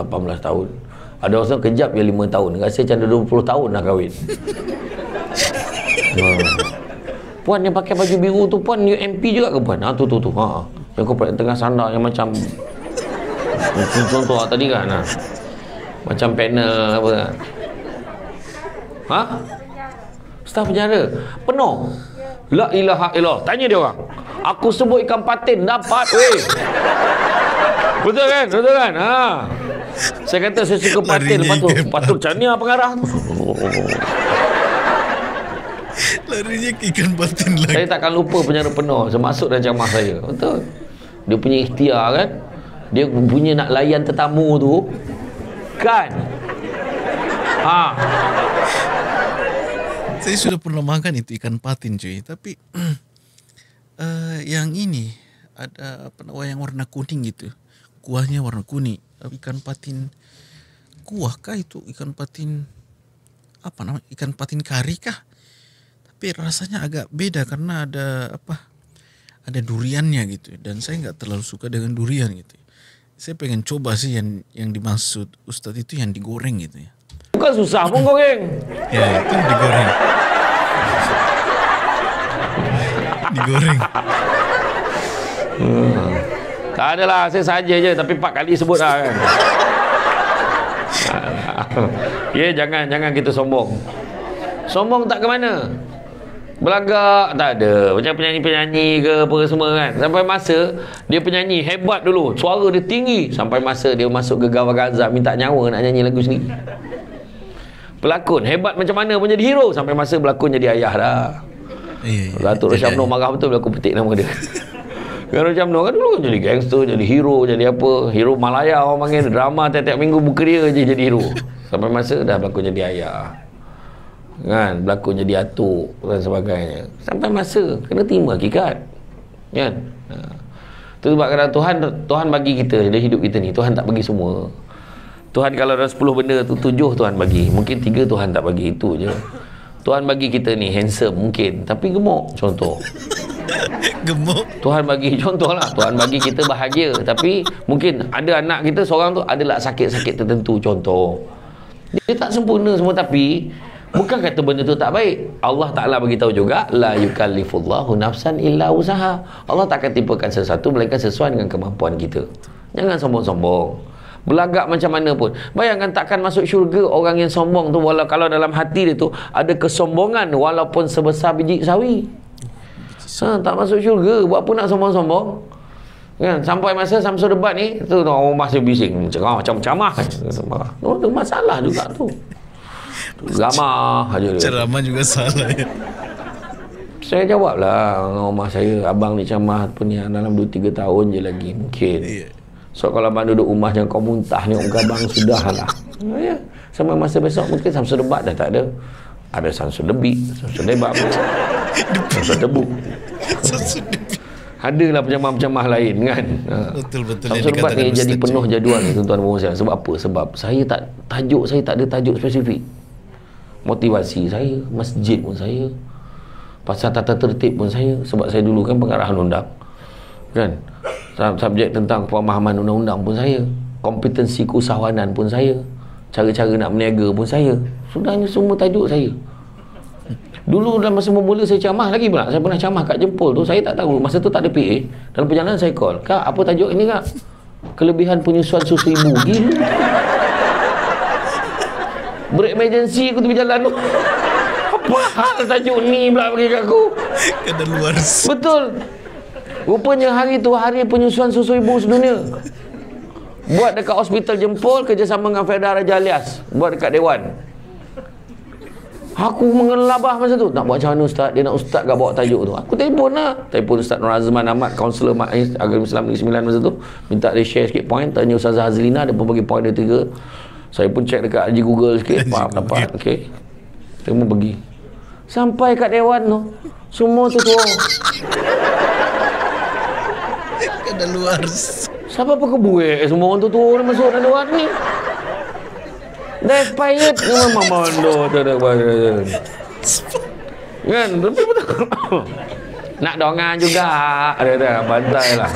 18 tahun. Ada orang kejap je 5 tahun. Rasa macam dah 20 tahun dah kahwin. Puan yang pakai baju biru tu, puan UMP juga ke puan? Ha, tu. Ha. Yang kau tengah sandar yang macam... Contoh tadi kan lah. Macam panel apa kan? Ha? Staf penjara penuh. La ilaha illallah. Tanya dia orang, aku sebut ikan patin dapat weh. Betul kan? Ha. Saya kata saya suka patin. Lepas tu cania pengarah tu. Larinya ke ikan patin lagi. Saya takkan lupa penjara penuh. Saya masuk dalam jamah saya. Betul. Dia punya ikhtiar kan. Dia punya nak layan tetamu tu kan. Ha. Saya sudah pernah makan itu ikan patin cuy. Tapi yang ini ada apa namanya yang warna kuning gitu. Kuahnya warna kuning. Ikan patin kuah kah itu? Ikan patin apa namanya? Ikan patin kari kah? Tapi rasanya agak beda karena ada duriannya gitu. Dan saya nggak terlalu suka dengan durian gitu. Saya pengen coba sih yang dimaksud Ustadz itu yang digoreng gitu ya. Bukan susah pun goreng. Ya itu digoreng. Digoreng. Tak adalah, saya saja je tapi 4 kali sebut lah kan. Ya jangan kita sombong. Sombong tak ke mana. Belagak tak ada. Macam penyanyi-penyanyi ke apa semua kan. Sampai masa dia penyanyi hebat dulu, suara dia tinggi, sampai masa dia masuk ke Ira Gaza, minta nyawa nak nyanyi lagu sendiri. Pelakon hebat macam mana pun jadi hero, sampai masa berlakon jadi ayah dah. Datuk Rosyarno marah betul bila aku petik nama dia. Kalau macam tu kan dulu jadi gangster, jadi hero, jadi apa, hero Malaya orang panggil, drama tiap-tiap minggu buka dia je jadi hero. Sampai masa dah berlakon jadi ayah, kan, berlakon jadi atuk dan sebagainya. Sampai masa kena terima hakikat, kan. Itu sebab kerana Tuhan bagi kita dia hidup kita ni. Tuhan tak bagi semua. Tuhan kalau ada 10 benda tu 7 Tuhan bagi, mungkin 3 Tuhan tak bagi, itu je. Tuhan bagi kita ni handsome mungkin, tapi gemuk contoh. Gemuk. Tuhan bagi contohlah, Tuhan bagi kita bahagia, tapi mungkin ada anak kita seorang tu adalah sakit-sakit tertentu contoh. Dia tak sempurna semua, tapi bukan kata benda tu tak baik. Allah Ta'ala beritahu juga, la yukallifullahu nafsan illa usaha. Allah takkan timpakan sesuatu melainkan sesuai dengan kemampuan kita. Jangan sombong-sombong, belagak macam mana pun. Bayangkan takkan masuk syurga orang yang sombong tu, walau kalau dalam hati dia tu ada kesombongan walaupun sebesar biji sawi. Tak masuk syurga. Buat apa nak sombong-sombong, kan? Sampai masa Syamsul Debat ni tu orang masih bising macam-macam tu, masalah juga tu. Ramah aja dia. Ceramah juga salah ya. Saya jawablah, rumah saya abang ni ceramah pun ni dalam 2-3 tahun je lagi mungkin. Yeah. So kalau abang duduk rumahnya kau muntah ni muka abang sudahlah. Ya. Sampai masa besok mungkin Syamsul Debat dah tak ada. Ada Syamsul Debit, Syamsul Debat. Syamsul Debuk. Syamsul Debit. Adalah penceramah-penceramah lain kan. Betul-betul Syamsul Debat ni jadi penuh jadual ni tuan-tuan dan puan-puan. Sebab apa? Sebab saya tak ada tajuk spesifik. Motivasi saya, masjid pun saya, pasal tata tertib pun saya, sebab saya dulu kan pengarah undang kan, subjek tentang pemahaman undang-undang pun saya, kompetensi keusahawanan pun saya, cara-cara nak berniaga pun saya. Sudahnya semua tajuk saya. Dulu dalam masa memula saya ceramah lagi pula, saya pernah ceramah kat Jempol tu, saya tak tahu, masa tu tak ada PA, dalam perjalanan saya call, "Kak, apa tajuk ini kak?" "Kelebihan penyusuan susu ibu." Gila. Break emergency aku tu berjalan tu. Apa hal tajuk ni pula bagi kat aku? Kena luar. Betul. Rupanya hari tu hari penyusuan susu ibu sedunia. Buat dekat hospital Jempol, kerjasama dengan Federal Raja Alias, buat dekat Dewan. Aku mengelabah masa tu, nak buat macam mana ustaz? Dia nak ustaz kat bawa tajuk tu. Aku telefon lah, telefon Ustaz Nur Azman Ahmad, kaunselor Majlis Agama Islam Negeri Sembilan masa tu, minta dia share sikit point. Tanya Ustazah Hazlina, dia pun bagi point dia 3. Saya pun cek dekat Haji Google sikit, faham dapat, okey. Semua pergi. Sampai kat Dewan tu, semua tu tuang. Kena luar. Siapa pakai buih? Semua orang tu tuang masuk dalam Dewan ni. Dah expired memang mondok tu dah badan. Kan, tapi betul. Nak dongan juga. Ada bantailah.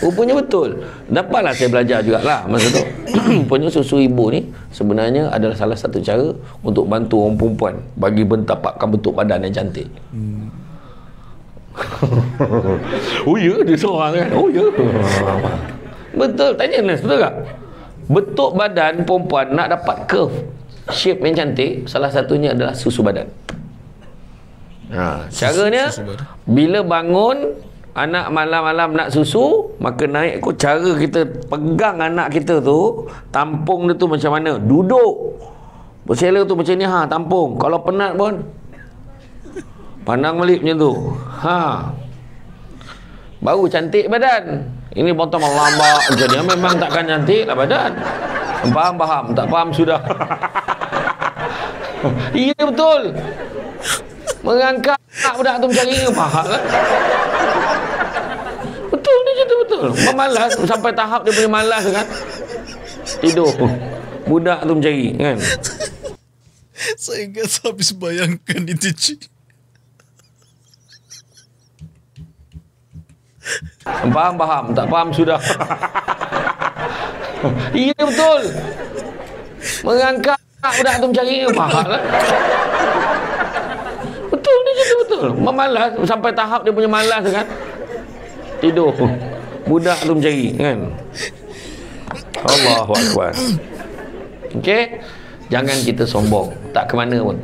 Rupanya betul. Dapatlah saya belajar jugalah masa tu. Rupanya susu ibu ni sebenarnya adalah salah satu cara untuk bantu orang perempuan bagi mentapakkan bentuk badan yang cantik. Oh ya, dia seorang kan. Oh ya. Betul, tanya Nas, betul tak? Bentuk badan perempuan nak dapat curve, shape yang cantik, salah satunya adalah susu badan. Caranya bila bangun anak malam-malam nak susu, maka naik kau cara kita pegang anak kita tu, tampung dia tu macam mana, duduk bersela tu macam ni, tampung. Kalau penat pun pandang balik macam tu, baru cantik badan. Ini potong lambak macam dia, memang takkan cantik lah badan. Faham, tak faham sudah. Iya betul. Mengangkat anak budak tu mencari faham kan? Betul. Memalas sampai tahap dia punya malas kan. Tidur. Budak tu mencari kan. Saya ingat habis bayangkan itu cik. Faham, tak faham sudah. Iya betul. Mengangkat anak budak tu mencari faham kan. Betul. Memalas sampai tahap dia punya malas kan. Tidur. Budak tu mencari kan. Allahu Akbar. Okey, jangan kita sombong, tak ke mana pun.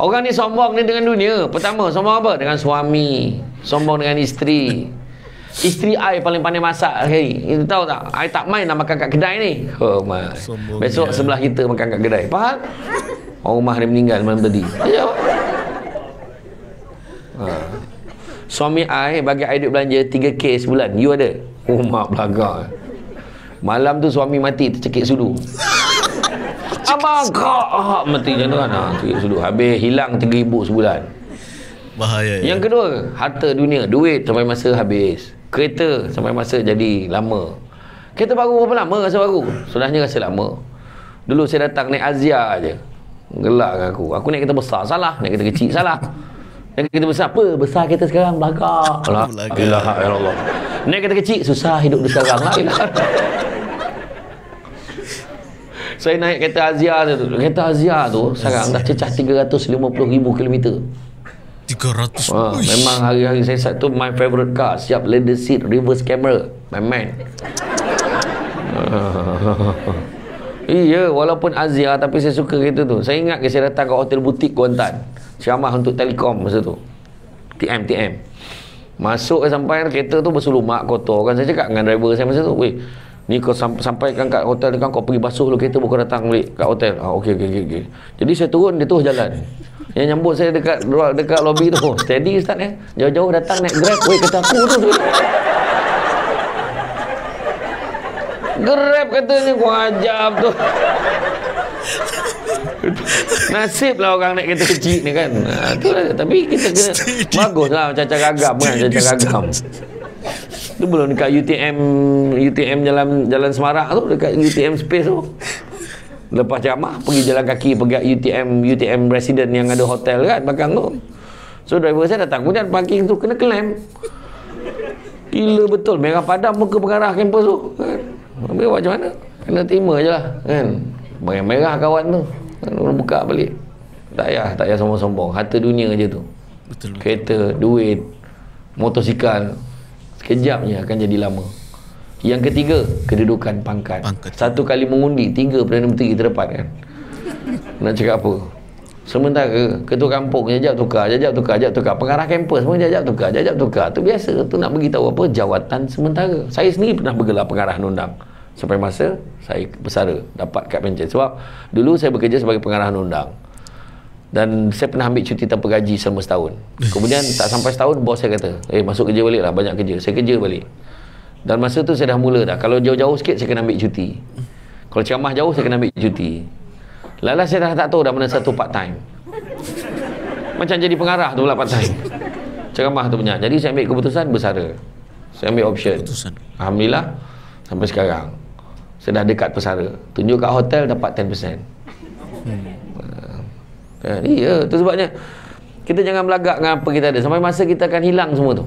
Orang ni sombong ni dengan dunia. Pertama, sombong apa? Dengan suami, sombong dengan isteri. Isteri ai paling pandai masak hari. Kita tahu tak? Ai tak main nak makan kat kedai ni. Oh my. Besok sebelah kita makan kat kedai. Faham? Orang rumah dia meninggal malam tadi. Ya. Suami I bagi I duit belanja 3K sebulan. You ada? Oh, mak belakang. Malam tu suami mati tercekik sudu. Abang kau mati macam tu kan. Tercekik sudu. Habis hilang 3,000 sebulan. Bahaya. Yang kedua, harta dunia. Duit sampai masa habis. Kereta sampai masa jadi lama. Kereta baru berapa lama rasa baru? Sudahnya rasa lama. Dulu saya datang naik Azia je. Gelak dengan aku. Aku naik kereta besar salah. Naik kereta kecil salah. Naik kereta besar apa? Besar kereta sekarang belakang. Alhamdulillah. Ya Allah. Naik kereta kecil susah hidup di sekarang. Saya naik kereta Azia tu. Kereta Azia tu sekarang dah cecah 350,000 km. 300. Memang hari-hari saya satu my favorite car, siap leather seat, reverse camera. My man. Iya, walaupun Azia tapi saya suka kereta tu. Saya ingat saya datang ke hotel butik Kuantan. Syamah untuk Telekom masa tu. TM. Masuk sampai kereta tu bersulumak kotor kan. Saya cakap dengan driver saya masa tu, "Weh, ni kau sampaikan kat hotel ni kan, kau pergi basuh dulu kereta bukan datang balik kat hotel." Ah okey. Jadi saya turun, dia terus jalan. Yang nyambut saya dekat lobi tu. Steady ustaz eh. Jauh-jauh datang naik Grab, weh kereta aku tu. Grab katanya kau ajab tu. Nasib lah orang naik kereta kecil ni kan. Itulah, tapi kita kena bagus lah macam cara agam kan, cara agam. Tu belum dekat UTM jalan Semarak tu, dekat UTM space tu. Lepas jamah pergi jalan kaki pergi UTM resident yang ada hotel kan belakang tu. So driver saya datang kemudian parking tu kena claim. Gila betul, merah padam muka pengarah kampus tu. Habis buat macam mana? Kena terima je lah kan. Merah kawan tu kan, buka balik. Tak payah sombong-sombong. Harta dunia je tu. Betul. Kereta, duit, motosikal, sekejapnya akan jadi lama. Yang ketiga, kedudukan pangkat. Satu kali mengundi, 3 Perdana Menteri terdepan kan. Nak cakap apa? Sementara ketua kampung jajak tukar, pengarah kampus pun jajak tukar. Tu biasa tu, nak beritahu apa, jawatan sementara. Saya sendiri pernah bergelar pengarah undang sampai masa saya bersara dapat kad pencen, sebab dulu saya bekerja sebagai pengarah undang dan saya pernah ambil cuti tanpa gaji selama setahun. Kemudian tak sampai setahun bos saya kata, masuk kerja baliklah, banyak kerja." Saya kerja balik. Dan masa tu saya dah mula dah, kalau jauh-jauh sikit saya kena ambil cuti. Kalau ceramah jauh saya kena ambil cuti. Lala saya dah tak tahu dah mana satu part time. Macam jadi pengarah tu pula part time. Ceramah tu punya. Jadi saya ambil keputusan bersara. Saya ambil option. Alhamdulillah sampai sekarang saya dah dekat pesara. Tunjuk kat hotel dapat 10%. Iya, tu sebabnya kita jangan belagak dengan apa kita ada. Sampai masa kita akan hilang semua tu.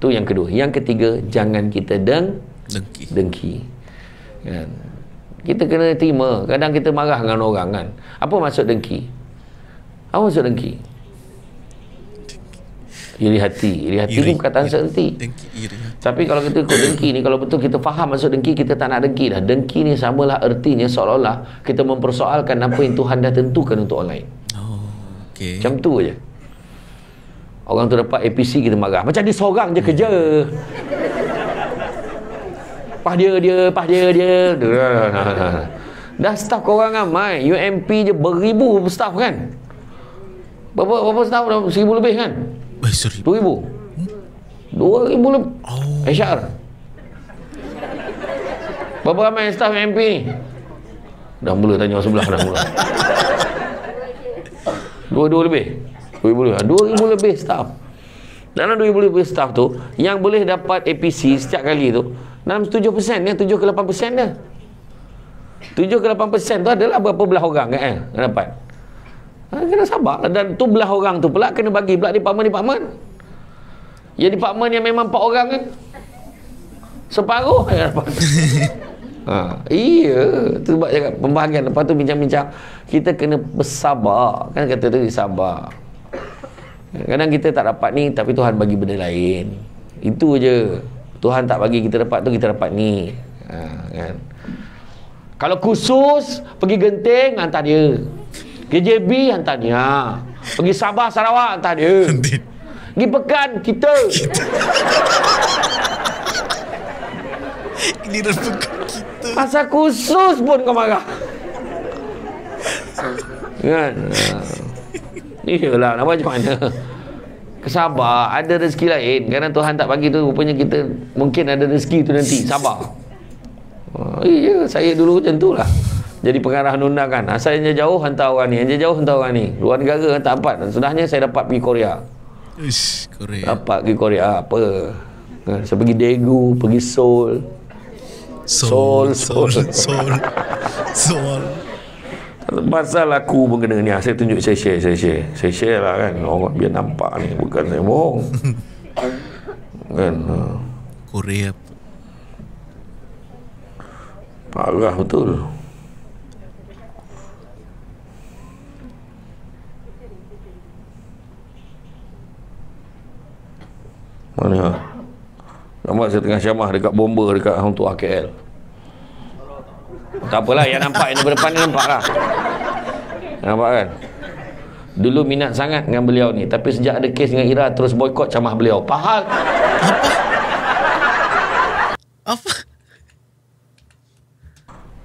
Tu yang kedua. Yang ketiga, jangan kita dengki. Kan? Kita kena terima. Kadang kita marah dengan orang kan. Apa maksud dengki? Iri hati tu perkataan senti. Tapi kalau kita ikut dengki ni, kalau betul kita faham maksud dengki, kita tak nak dengki dah. Dengki ni samalah ertinya seolah-olah kita mempersoalkan apa yang Tuhan dah tentukan untuk orang lain. Okay. Macam tu je. Orang tu dapat APC kita marah. Macam dia seorang je kerja. Pah dia. Dah staff korang ramai. UMP je beribu staff kan. Berapa staff dah? 1,000 lebih kan? 2,000. 2,000 lebih. HR. Berapa ramai staff UMP ni? Dah mula tanya orang sebelah dah mula. 2,000 lebih staff. Dalam 2,000 lebih staff tu, yang boleh dapat APC setiap kali tu, 7% ni, 7-8% ni. 7-8% tu adalah berapa belah orang kan dapat. Kena sabarlah, dan tu belah orang tu pula kena bagi pula department. Ya department yang memang 4 orang kan. Separuh yang dapat. Iya, tu sebab cakap pembahagian. Lepas tu bincang-bincang, kita kena bersabar. Kan kata tu sabar. Kadang kita tak dapat ni tapi Tuhan bagi benda lain. Itu je. Tuhan tak bagi kita dapat tu, kita dapat ni kan. Kalau khusus pergi Genting, hantar dia. KJB, hantar dia. Pergi Sabah, Sarawak, hantar dia. Pergi Pekan, kita. Ini dah Pekan kita. Pasal khusus pun kau marah kan. Iyalah, nak buat macam mana? sabar, ada rezeki lain. Kerana Tuhan tak bagi tu, rupanya kita mungkin ada rezeki tu nanti. Sabar. Ya, saya dulu macam tu lah. Jadi pengarah undang-undangan, asal yang jauh hantar orang ni, yang jauh hantar orang ni, luar negara hantar empat. Sudahnya saya dapat pergi Korea. Uish, Korea. Dapat pergi Korea apa? Saya pergi Daegu, pergi Seoul. Pasal aku pun kena ni. Saya tunjuk, saya share lah kan, orang biar nampak ni, bukan saya bohong. Kan Korea parah betul. Mana nampak saya tengah syamah dekat bomba dekat hang tu KL. Tak apalah, yang nampak yang depan ni nampak lah. Nampak kan? Dulu minat sangat dengan beliau ni, tapi sejak ada kes dengan Ira terus boikot camah beliau. Pahal. Apa?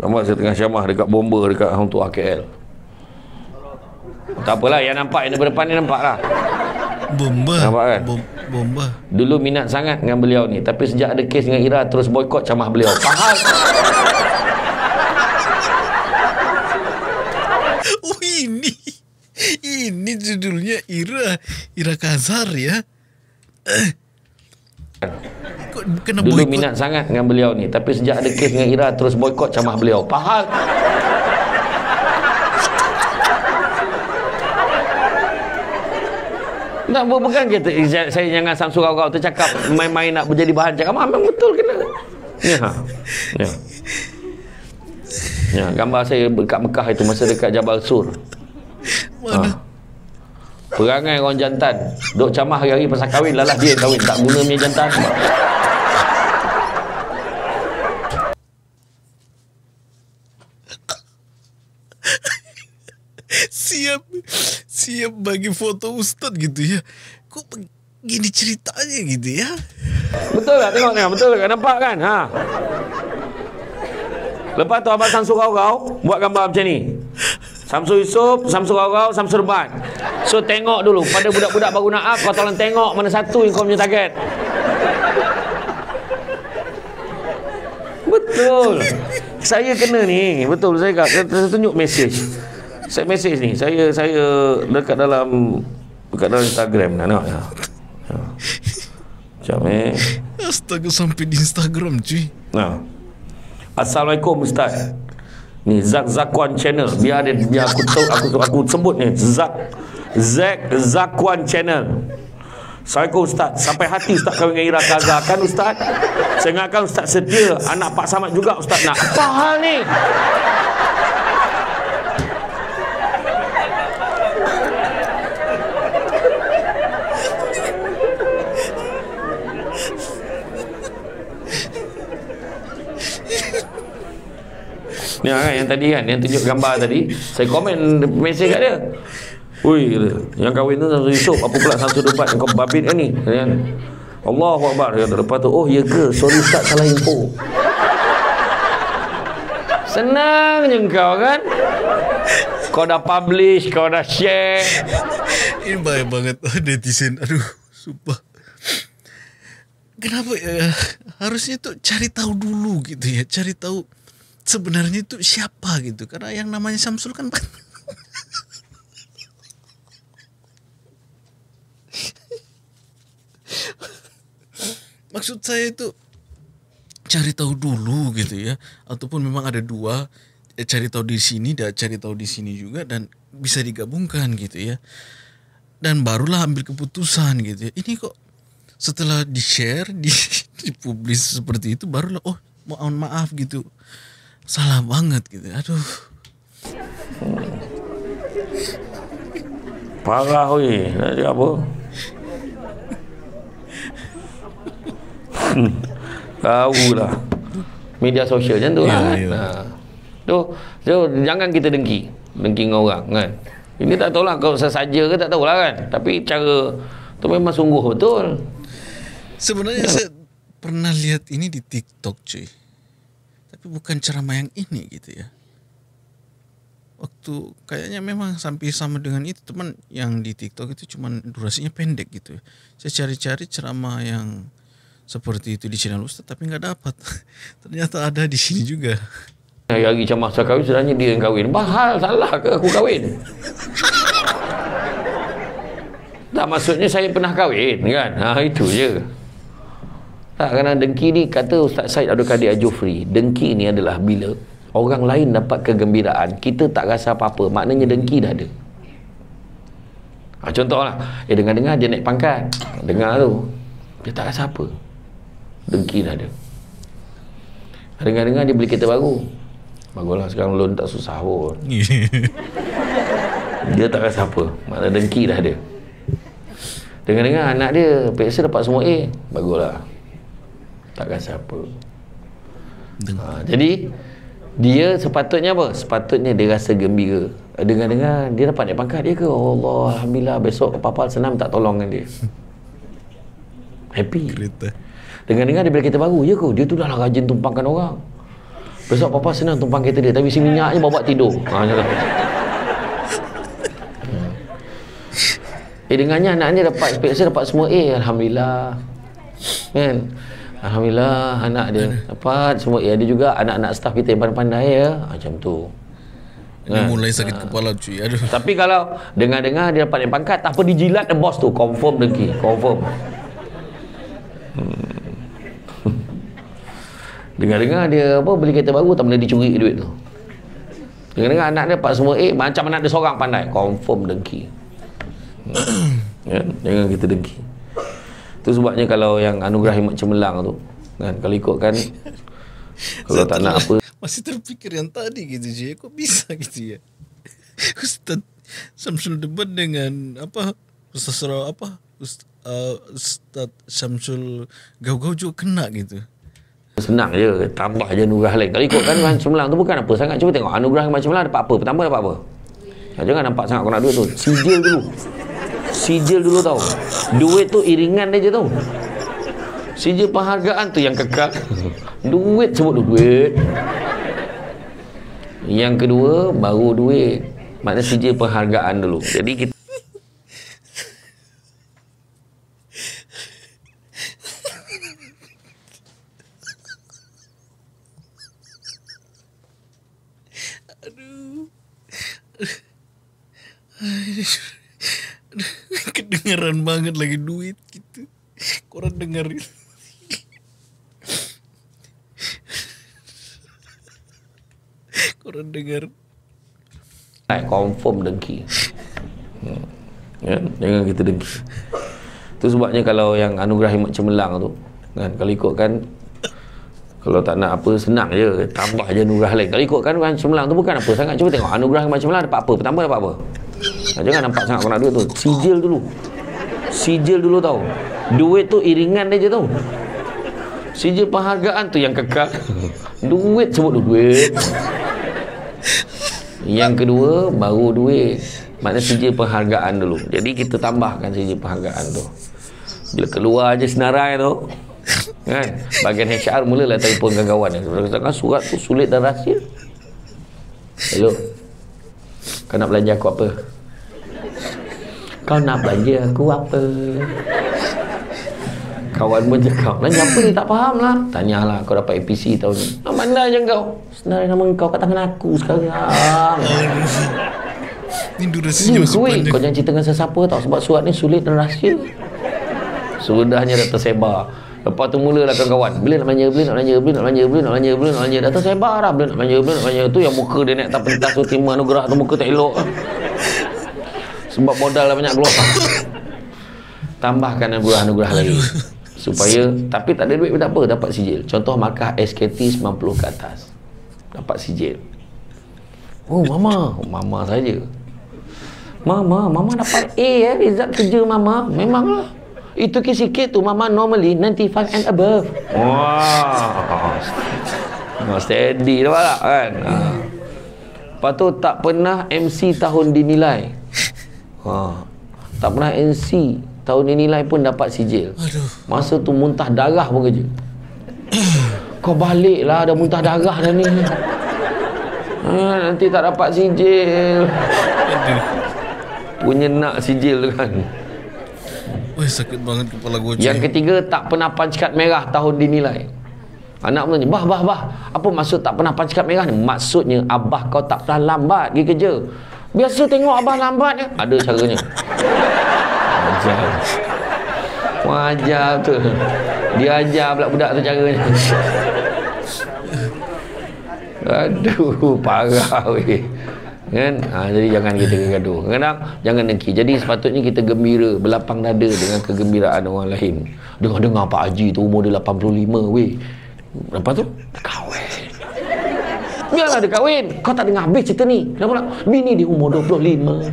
Nampak saya tengah syamah dekat bomba dekat hang tu KL. Tak apalah, yang nampak yang depan ni nampak lah. Bomba. Nampak kan? Bomba. Dulu minat sangat dengan beliau ni, tapi sejak ada kes dengan Ira terus boikot camah beliau. Pahal. Ini judulnya Ira Kazar ya. Kena dulu boykot. Minat sangat dengan beliau ni, tapi sejak ada kes dengan Ira terus boikot camah beliau. Pahal. Nak bukan kita, saya jangan samsurau kau tercakap main-main nak menjadi bahan cakap. Memang betul kena. Ya, gambar saya dekat Mekah itu masa dekat Jabal Sur. Perangai orang jantan duk camah hari-hari pasal kahwin. Lalah dia kahwin tak guna punya jantan. Siap bagi foto ustaz gitu ya. Kok begini ceritanya gitu ya. Betul lah, tengok ni, betul kan, nampak kan? Ha. Lepas tu abang Samsul kau buat gambar macam ni. Syamsul Yusof, Syamsul Yusof, Syamsul Debat. So tengok dulu pada budak-budak baru nak up, kau tolong tengok mana satu yang kau punya target. Betul. Saya kena ni, betul saya kata. Saya tunjuk mesej. Saya mesej ni, saya dekat dalam Instagram nak tengok. Ha. Jom eh. Astaga, sampai di Instagram cuy. Nah. Assalamualaikum ustaz. Ni Zak Zakwan channel. Biar aku sebut ni Zak Zakwan channel. Assalamualaikum ustaz. Sampai hati ustaz kahwin dengan Ira Gaza kan ustaz? Saya ingatkan ustaz setia, anak Pak Samad juga ustaz nak. Apa hal ni? Ni kan yang tadi kan, yang tunjuk gambar tadi, saya komen mesej kat dia. Ui, yang kahwin tu Syamsul Yusof, apa pula Syamsul Debat yang kau babit kan ni? Allahu Akbar. Lepas tu, oh ya ke? Sorry ustaz, salah info. Senang je kau kan? Kau dah publish, kau dah share. Ini bahaya banget netizen. Aduh, sumpah. Kenapa ya? Harusnya tu cari tahu dulu gitu ya, cari tahu sebenarnya itu siapa gitu. Karena yang namanya Syamsul kan maksud saya itu cari tahu dulu gitu ya. Ataupun memang ada dua, cari tahu di sini dan cari tahu di sini juga, dan bisa digabungkan gitu ya. Dan barulah ambil keputusan gitu ya. Ini kok setelah di-share, dipublish seperti itu, barulah oh mohon maaf gitu, salah banget gitu. Aduh. Parah weh. Nak cakap apa? Tahulah. Media sosial macam tu lah. So, jangan kita dengki dengan orang kan. Ini tak tahulah kau sesaja ke, tak tahulah kan. Tapi cara tu memang sungguh betul. Sebenarnya saya pernah lihat ini di TikTok cuy, tapi bukan ceramah yang ini gitu ya. waktu kayaknya memang sampai sama dengan itu, teman yang di TikTok itu cuman durasinya pendek gitu. Saya cari-cari ceramah yang seperti itu di channel Ustadz tapi nggak dapat. Ternyata ada di sini juga. Lagi cemas saya kawin, sedangnya dia yang kawin. Bahal salah ke aku kawin? Tak, maksudnya saya pernah kawin kan? Ha, itu je. Tak, kerana dengki ni kata Ustaz Syed Adhukadiyah Jufri, dengki ni adalah bila orang lain dapat kegembiraan, kita tak rasa apa-apa, maknanya dengki dah ada. Ha, contohlah, dengar-dengar dia naik pangkat, dengar tu, dia tak rasa apa, dengki dah ada. Dengar-dengar dia beli kereta baru, baguslah sekarang loan tak susah pun, dia tak rasa apa, maknanya dengki dah ada. Dengar-dengar anak dia peksa dapat semua A, baguslah, tak rasa apa. Ha, jadi dia sepatutnya apa? Sepatutnya dia rasa gembira. Dengar-dengar dia dapat naik pangkat, dia ke oh Allah, alhamdulillah, besok papa senam tak tolong dengan dia, happy. Dengar-dengar dia beli kereta baru, ya ke? Dia tu dah lah rajin tumpangkan orang, besok papa senam tumpang kereta dia, tapi si minyaknya bawa tidur. Ha, macam tu. Dengarnya anaknya dapat peksa dapat semua A, alhamdulillah kan? Alhamdulillah anak dia dapat semua. Ya, ada juga anak-anak staf kita yang pandai-pandai ya. Macam tu. Dia mulai sakit kepala cuy. Aduh. Tapi kalau dengar-dengar dia dapat naik pangkat, tak apa dijilat the boss tu, confirm dengki, confirm. Dengar-dengar dia apa beli kereta baru, tak boleh dicuri duit tu. Dengar-dengar anak dia dapat semua A, macam anak dia seorang pandai, confirm dengki. Ya, jangan kita dengki. Itu sebabnya kalau yang anugerah Himat Cemerlang tu kan, kalau ikutkan kalau tak nak apa, masih terfikir yang tadi gitu je, kok bisa gitu ya. Ustadz Syamsul Debat dengan apa Ustaz Surau, apa Ustadz Syamsul Gau-Gau juga kena gitu. Senang je, tambah je anugerah lain. Kalau ikutkan Cemerlang tu bukan apa sangat, cuba tengok anugerah Himat Cemerlang dapat apa, pertama dapat apa. Jangan nampak sangat kau nak duit tu, sijil dulu. Sijil dulu tau. Duit tu iringan dia je tau. Sijil penghargaan tu yang kekal. Duit sebut dulu, duit. Yang kedua baru duit, maknanya sijil penghargaan dulu. Jadi kita aduh, aduh. Kedengeran banget lagi duit gitu. Korang dengerin. Korang denger. Like confirm dengki. Ya, jangan kita dengki. Itu sebabnya kalau yang anugerah Himat Cemerlang tu kan, kalau ikutkan kalau tak nak apa senang je, tambah je anugerah lain. Kalau ikutkan Cemerlang tu bukan apa sangat, cuba tengok anugerah Himat Cemerlang dapat apa, pertama dapat apa. Jangan nampak sangat kau nak duit tu, sijil dulu. Sijil dulu tau. Duit tu iringan dia je tau. Sijil penghargaan tu yang kekal. Duit sebut dulu, duit. Yang kedua baru duit, maknanya sijil penghargaan dulu. Jadi kita tambahkan sijil penghargaan tu. Bila keluar je senarai tu kan, bahagian HR mulalah telefon kawan-kawan. Katakan surat tu sulit dan rahsia. Hello, kau nak belanja aku apa? Kau nak belanja aku apa? Kawan pun cakap, belanja apa ni tak faham lah. Tanyalah, kau dapat APC tahun ni. Nak mana je kau? Senarai nama kau kat tangan aku sekarang. Ni durasinya masuk panjang. Kau jangan cerita dengan sesiapa tau, sebab surat ni sulit dan rahsia. Sudahnya dah tersebar. Lepas tu mulalah kawan-kawan, bila nak belanja, bila nak belanja, bila nak belanja, bila nak belanja, bila nak belanja. Dah tersebar dah, bila nak belanja, bila nak belanja. Tu yang muka dia naik tak pentas tu, timah tu gerak tu, muka tak elok. Sebab modal dah banyak keluar. Tambahkan anugerah-anugerah lagi supaya, tapi tak ada duit pun tak apa, dapat sijil. Contoh markah SKT 90 ke atas, dapat sijil. Oh mama, mama saja. Mama, mama dapat A eh, result kerja mama. Memanglah itu ke sikit tu, mama normally 95 and above. Wah, wow. Steady tu lah kan. Lepas tu tak pernah MC tahun dinilai. Ha, tak pernah MC tahun dinilai pun dapat sijil. Masa tu muntah darah pun kerja. Kau balik lah, dah muntah darah dah ni. nanti tak dapat sijil. Punya nak sijil kan. Wih, sakit banget kepala gua. Yang ketiga, tak pernah panckat merah tahun dinilai. Anak menanya, bah, apa maksud tak pernah panckat merah ni? Maksudnya abah kau tak pernah lambat pergi kerja. Biasa tengok abah lambat je, ada caranya. Wajar tu. Dia ajar pula budak tu caranya. Aduh, parah weh. Kan? Jadi jangan kita gaduh. Kadang-kadang jangan dengki. Jadi sepatutnya kita gembira, berlapang dada dengan kegembiraan orang lain. Dengar-dengar Pak Haji tu umur dia 85 weh. Lepas tu kahwin. Biarlah dia kahwin. Kau tak dengar habis cerita ni. Kenapa nak? Bini dia umur 25.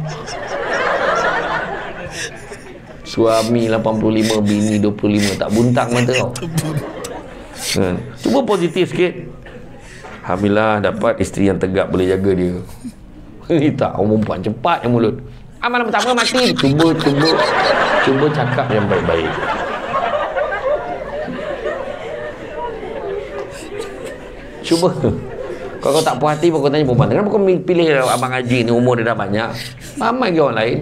Suami 85, bini 25. Tak buntang mata tau. Ha. Cuba positif sikit. Alhamdulillah dapat isteri yang tegap, boleh jaga dia. Tak, umur perempuan cepat yang mulut. Malam pertama mati. Cuba cakap yang baik-baik. Cuba. Kalau kau tak puas hati, kau tanya perempuan, kenapa kau pilih Abang Haji ni, umur dia dah banyak? Ramai ke orang lain?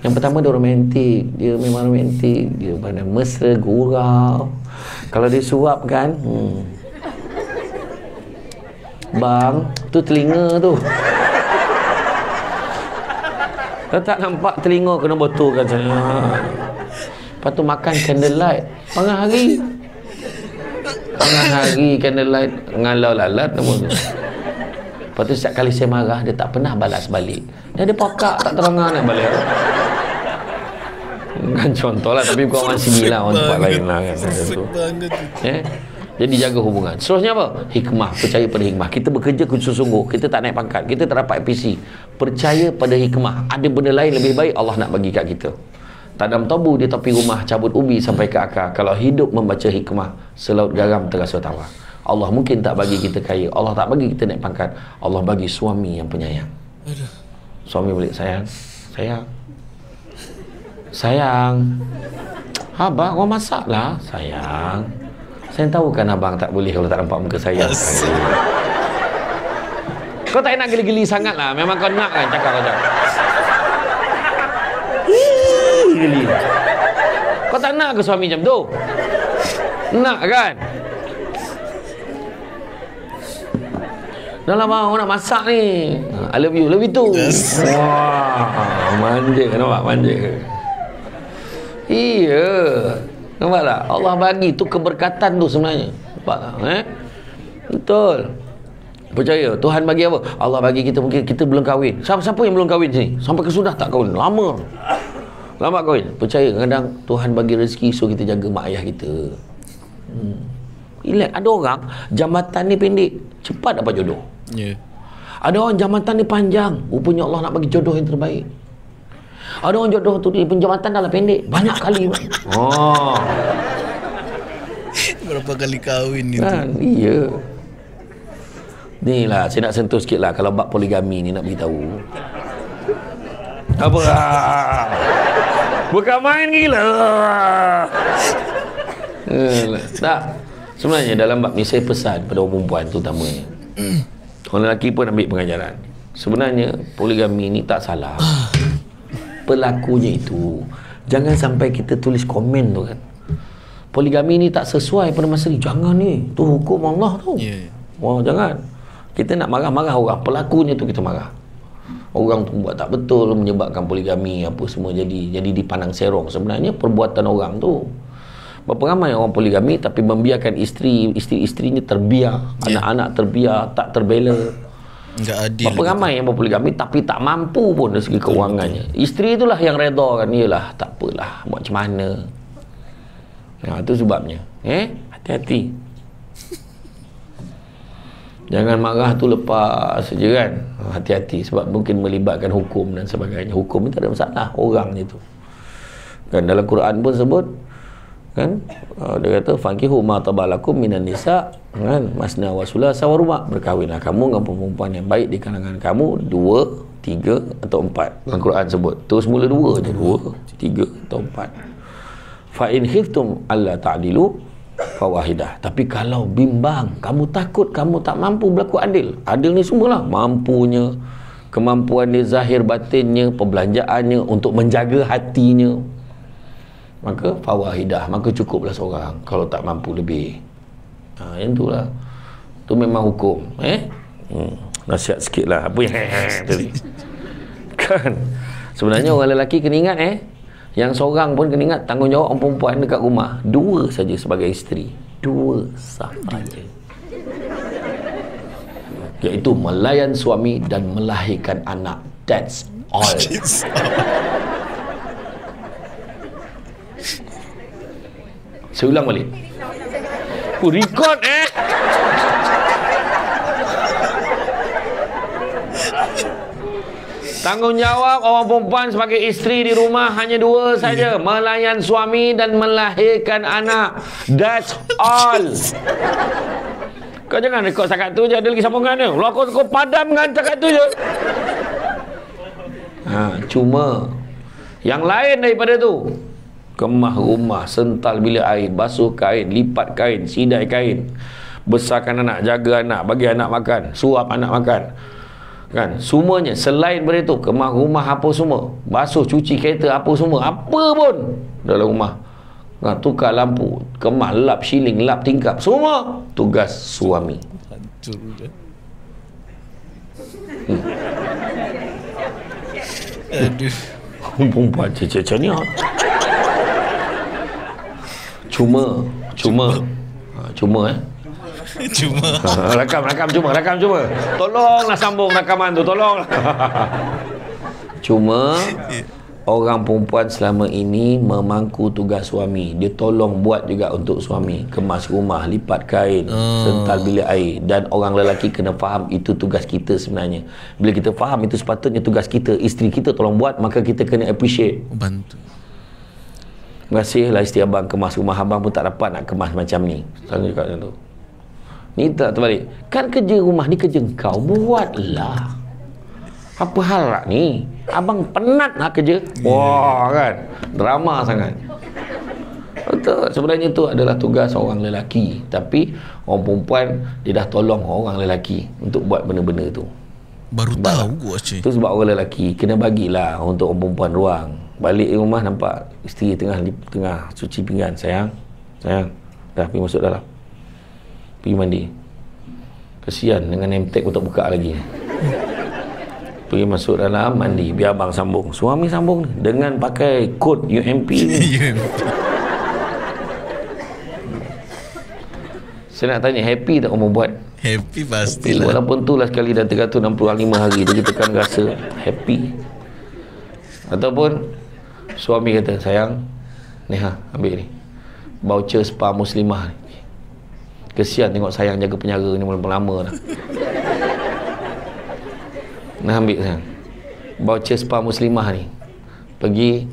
Yang pertama dia romantik. Dia memang romantik. Dia pandai mesra, gurau. Kalau dia suap kan, bang, tu telinga tu. Kau tak nampak telinga, kena botolkan saya. Lepas tu makan candlelight. Tengah hari candlelight. Ngalau lalat namanya. Lepas tu setiap kali saya marah, dia tak pernah balas balik. Dia ada pakak, tak terangah nak balik. Kan contoh lah, tapi bukan orang sini lah, orang tempat lain lah kan. Jadi jaga hubungan. Seterusnya apa? Hikmah, percaya pada hikmah. Kita bekerja sungguh-sungguh, kita tak naik pangkat, kita tak dapat PC. Percaya pada hikmah. Ada benda lain lebih baik Allah nak bagi kat kita. Tanam tabu di tepi rumah, cabut ubi sampai ke akar. Kalau hidup membaca hikmah, selaut garam terasa tawar. Allah mungkin tak bagi kita kaya, Allah tak bagi kita naik pangkat, Allah bagi suami yang penyayang. Suami balik, sayang, abang, kau masak lah. Sayang, saya tahu kan abang tak boleh kalau tak nampak muka saya. Kau tak nak geli-geli sangat lah, memang kau nak kan cakap. Geli. Kau tak nak ke suami macam tu? Nak kan? Dah lah bang, nak masak ni. I love you, love you too. Yes. Wah, manja, nampak manja. Iya, nampak tak? Allah bagi tu keberkatan tu sebenarnya. Nampak tak? Betul. Percaya, Tuhan bagi apa? Allah bagi kita, mungkin kita belum kahwin. Siapa yang belum kahwin sini? Sampai ke sudah tak kahwin? Lama kahwin. Percaya, kadang Tuhan bagi rezeki, so kita jaga mak ayah kita. Relax. Ada orang jambatan ni pendek, cepat dapat jodoh. Yeah. Ada orang jambatan ni panjang, rupanya Allah nak bagi jodoh yang terbaik. Ada orang jodoh tu dia penjambatan dah lah pendek, banyak kali. Oh. Berapa kali kahwin itu? Kan, iya. Ni lah, saya nak sentuh sikit lah kalau bab poligami ni nak beritahu. Apa? Bukan main gila. Tak. Sebenarnya dalam bab ni saya pesan pada orang perempuan terutamanya. Orang lelaki pun ambil pengajaran. Sebenarnya poligami ni tak salah. Pelakunya itu, jangan sampai kita tulis komen tu kan. Poligami ni tak sesuai pada masa ni. Jangan ni. Tu hukum Allah tu. Wah, jangan. Kita nak marah-marah orang, pelakunya tu kita marah. Orang tu buat tak betul, menyebabkan poligami apa semua jadi dipandang serong. Sebenarnya perbuatan orang tu. Berapa ramai orang poligami tapi membiarkan isteri-isterinya terbiar, anak-anak terbiar, tak terbela. Enggak adil. Berapa ramai yang berpoligami tapi tak mampu pun dari segi kewangannya. Isteri itulah yang redakan, iyalah, tak apalah, buat macam mana. Nah, itu sebabnya. Hati-hati. Jangan marah tu lepas saja kan. Hati-hati sebab mungkin melibatkan hukum dan sebagainya. Hukum itu tak ada masalah, orangnya tu. Kan dalam Quran pun sebut kan, dia kata fankihu ma tabalakum minan nisa, kan, masna wa thulatsa wa ruba', berkahwinlah kamu dengan perempuan yang baik di kalangan kamu 2, 3 atau 4. Al-Quran sebut terus mula 2 je, 2, 3 atau 4. Fa in khiftum alla ta'dilu fawahidah. Tapi kalau bimbang, kamu takut kamu tak mampu berlaku adil. Adil ni semualah, mampunya, kemampuan dia, zahir batinnya, perbelanjaannya, untuk menjaga hatinya, maka fawahidah, maka cukuplah seorang. Kalau tak mampu lebih, yang itulah, tu memang hukum. Nasihat sikit lah apa tadi kan. Sebenarnya orang lelaki kena ingat, yang seorang pun kena ingat tanggungjawab orang perempuan dekat rumah. Dua saja sebagai isteri, dua sahaja, iaitu melayan suami dan melahirkan anak. That's all. Saya ulang balik. Oh, record Tanggungjawab orang perempuan sebagai isteri di rumah hanya dua saja, melayan suami dan melahirkan anak. That's all. Kau jangan rekod setakat tu je, ada lagi sambungan dia. Kalau kau padamkan setakat tu je. Cuma yang lain daripada tu, kemah rumah, sental bila air, basuh kain, lipat kain, sidai kain, besarkan anak, jaga anak, bagi anak makan, suap anak makan, kan, semuanya. Selain daripada tu, kemah rumah apa semua, basuh, cuci kereta apa semua, apa pun dalam rumah, tukar lampu, kemah, lap siling, lap tingkap, semua tugas suami. Perempuan cecah-cecah ni cuma rakam cuma tolonglah sambung rakaman tu, tolonglah. Cuma orang perempuan selama ini memangku tugas suami, dia tolong buat juga untuk suami, kemas rumah, lipat kain, sental bilik air. Dan orang lelaki kena faham itu tugas kita sebenarnya. Bila kita faham itu sepatutnya tugas kita, isteri kita tolong buat, maka kita kena appreciate, bantu. Terima kasihlah isteri abang kemas rumah, abang pun tak dapat nak kemas macam ni. Selalu cakap macam tu. Ni tak terbalik. Kan kerja rumah ni kerja kau, buatlah. Apa hal lah ni? Abang penat nak kerja. Wah kan, drama sangat. Betul. Sebenarnya tu adalah tugas orang lelaki, tapi orang perempuan dia dah tolong orang lelaki untuk buat benda-benda tu. Baru tahu gua cik. Tu sebab orang lelaki kena bagilah untuk orang perempuan ruang. Balik rumah nampak isteri tengah cuci pinggan. Sayang, dah pergi masuk dalam, pergi mandi. Kesian dengan name tag pun tak buka lagi. Pergi masuk dalam, mandi. Biar abang sambung. Suami sambung dengan pakai kod UMP. Saya nak tanya, happy tak kamu buat? Happy pastilah. Walaupun tu lah sekali dah 365 hari tu kita kan rasa happy. Ataupun suami kata, sayang ni, ambil ni voucher spa muslimah ni. Kesian tengok sayang jaga penjara ni lama-lama dah. Nah, ambil sayang voucher spa muslimah ni, pergi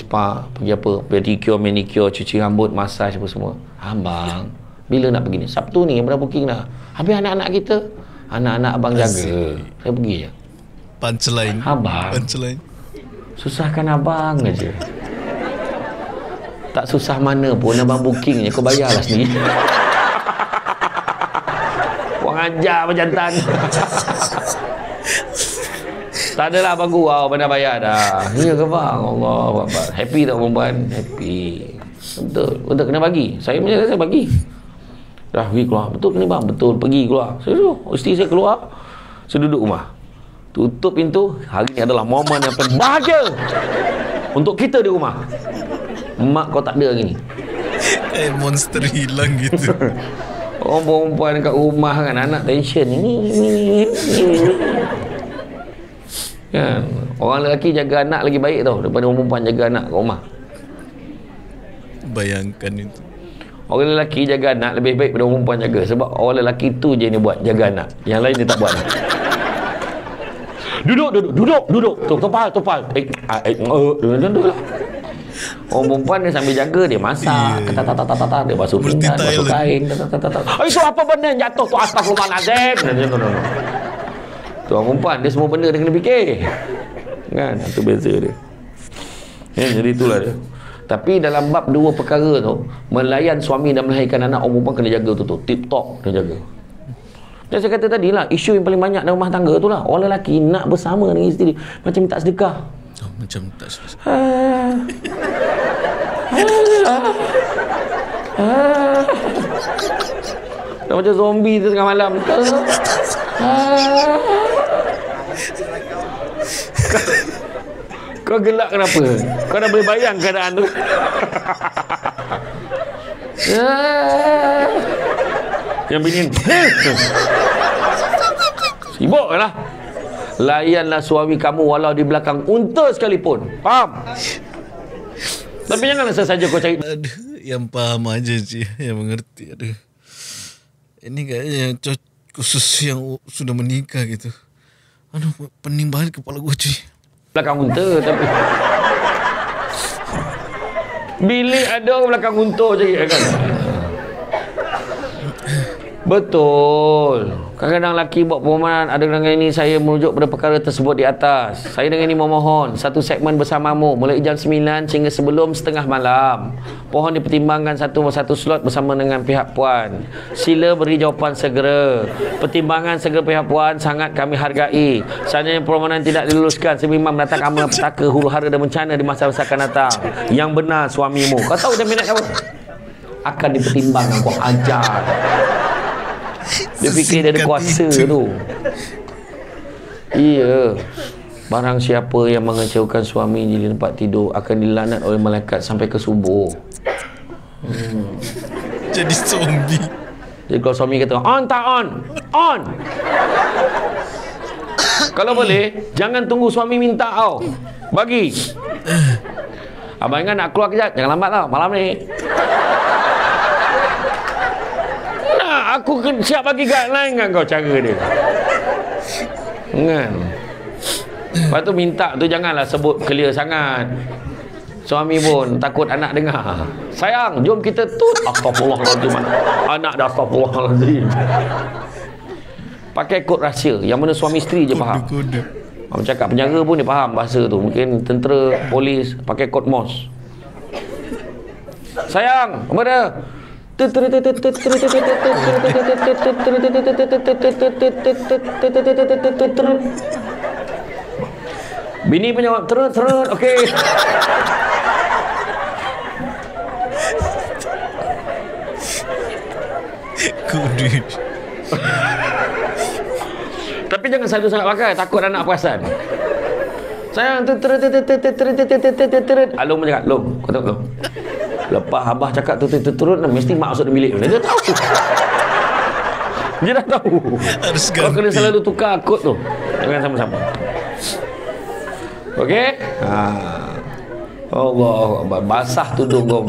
spa, pergi apa, pedicure, manicure, cuci rambut, massage apa semua. Abang bila nak pergi ni? Sabtu ni yang booking dah. Habis anak-anak kita, anak-anak abang jaga, saya pergi je. Punchline abang, punchline susahkan abang aja. Tak susah mana pun abang booking je, kau bayarlah sendiri. Puang ajar berjantan. Tak adalah abang gurau, pandai bayar dah. Ya ke bang? Allah, happy tak perempuan? Happy. Betul, kena bagi. Saya punya saya bagi. Dah pergi keluar, betul kena bang, betul pergi keluar. Saya suruh isteri saya keluar, saya duduk rumah, tutup pintu. Hari ni adalah momen yang paling bahagia untuk kita di rumah. Mak kau tak ada hari ni, monster hilang gitu. Orang perempuan kat rumah kan, anak tension ni. Kan, orang lelaki jaga anak lagi baik tau daripada orang perempuan jaga anak kat rumah. Bayangkan itu, orang lelaki jaga anak lebih baik daripada orang perempuan jaga. Sebab orang lelaki tu je dia buat, jaga anak, yang lain dia tak buat. Duduk. Topal. Duduk lah. Orang perempuan dia sambil jaga, dia masak, tata, dia basuh pinggan, basuh kain, tata. Itu apa benda yang jatuh tu? Astagfirullahalazim. Tu orang perempuan, dia semua benda dia kena fikir. Kan, itu beza dia. Jadi itulah dia. Tapi dalam bab dua perkara tu, melayan suami dan melahirkan anak, orang perempuan kena jaga tu tip-top kena jaga. Dan saya kata tadi lah, isu yang paling banyak dalam rumah tangga tu lah, orang lelaki nak bersama dengan isteri macam minta sedekah. Oh, macam minta sedekah. Dah macam zombie tu tengah malam. Kau gelak kenapa? Kau dah boleh bayang keadaan tu. Yang bingin sibuk lah. Layanlah suami kamu walau di belakang unta sekalipun. Faham? Tapi janganlah saja kau cari yang paham aja sih, yang mengerti. Aduh, ini kayaknya khusus yang sudah menikah gitu. Aduh, pening banget kepala gue cuy. Belakang unta tapi bilik ada belakang unta je kan. Betul. Kadang-kadang lelaki buat permohonan, ada dengan ini saya merujuk pada perkara tersebut di atas. Saya dengan ini memohon satu segmen bersamamu mulai jam 9 sehingga sebelum setengah malam. Pohon dipertimbangkan satu slot bersama dengan pihak puan. Sila beri jawapan segera. Pertimbangan segera pihak puan sangat kami hargai. Seandainya permohonan tidak diluluskan, semimam datang amal petaka, huru hara dan bencana di masa-masa akan datang. Yang benar suamimu. Kau tahu dia minat apa? Akan dipertimbangkan, kau ajar. Dia fikir dia ada kuasa tu. Iya. Barang siapa yang mengecewakan suami di tempat tidur akan dilanat oleh malaikat sampai ke subuh. Jadi zombie. Jadi kalau suami kata on tak on, on. Kalau boleh jangan tunggu suami minta tau, bagi. Abang ingat nak keluar kejap, jangan lambat tau malam ni. Aku siap bagi guideline kan kau cara dia. Kan? Lepas tu minta tu janganlah sebut clear sangat. Suami pun takut anak dengar. Sayang, jom kita tut. Astagfirullahaladzim. Anak dah astagfirullahaladzim. Pakai kod rahsia yang mana suami isteri je faham. Macam kat penjara pun dia faham bahasa tu. Mungkin tentera, polis pakai kod MOS. Sayang, apa dia? Bini penjawab terus okey. Kudit. Tapi jangan selalu sangat pakai, takut anak perasan. Sayang terus. Alung cakap, "Long, kau tengok long." Lepas abah cakap turut-turut, mesti mak masuk dalam bilik. Dia tahu. Dia dah tahu. Kau kena selalu tukar kod tu. Jangan sama-sama. Okey? Allah, basah tudung kau.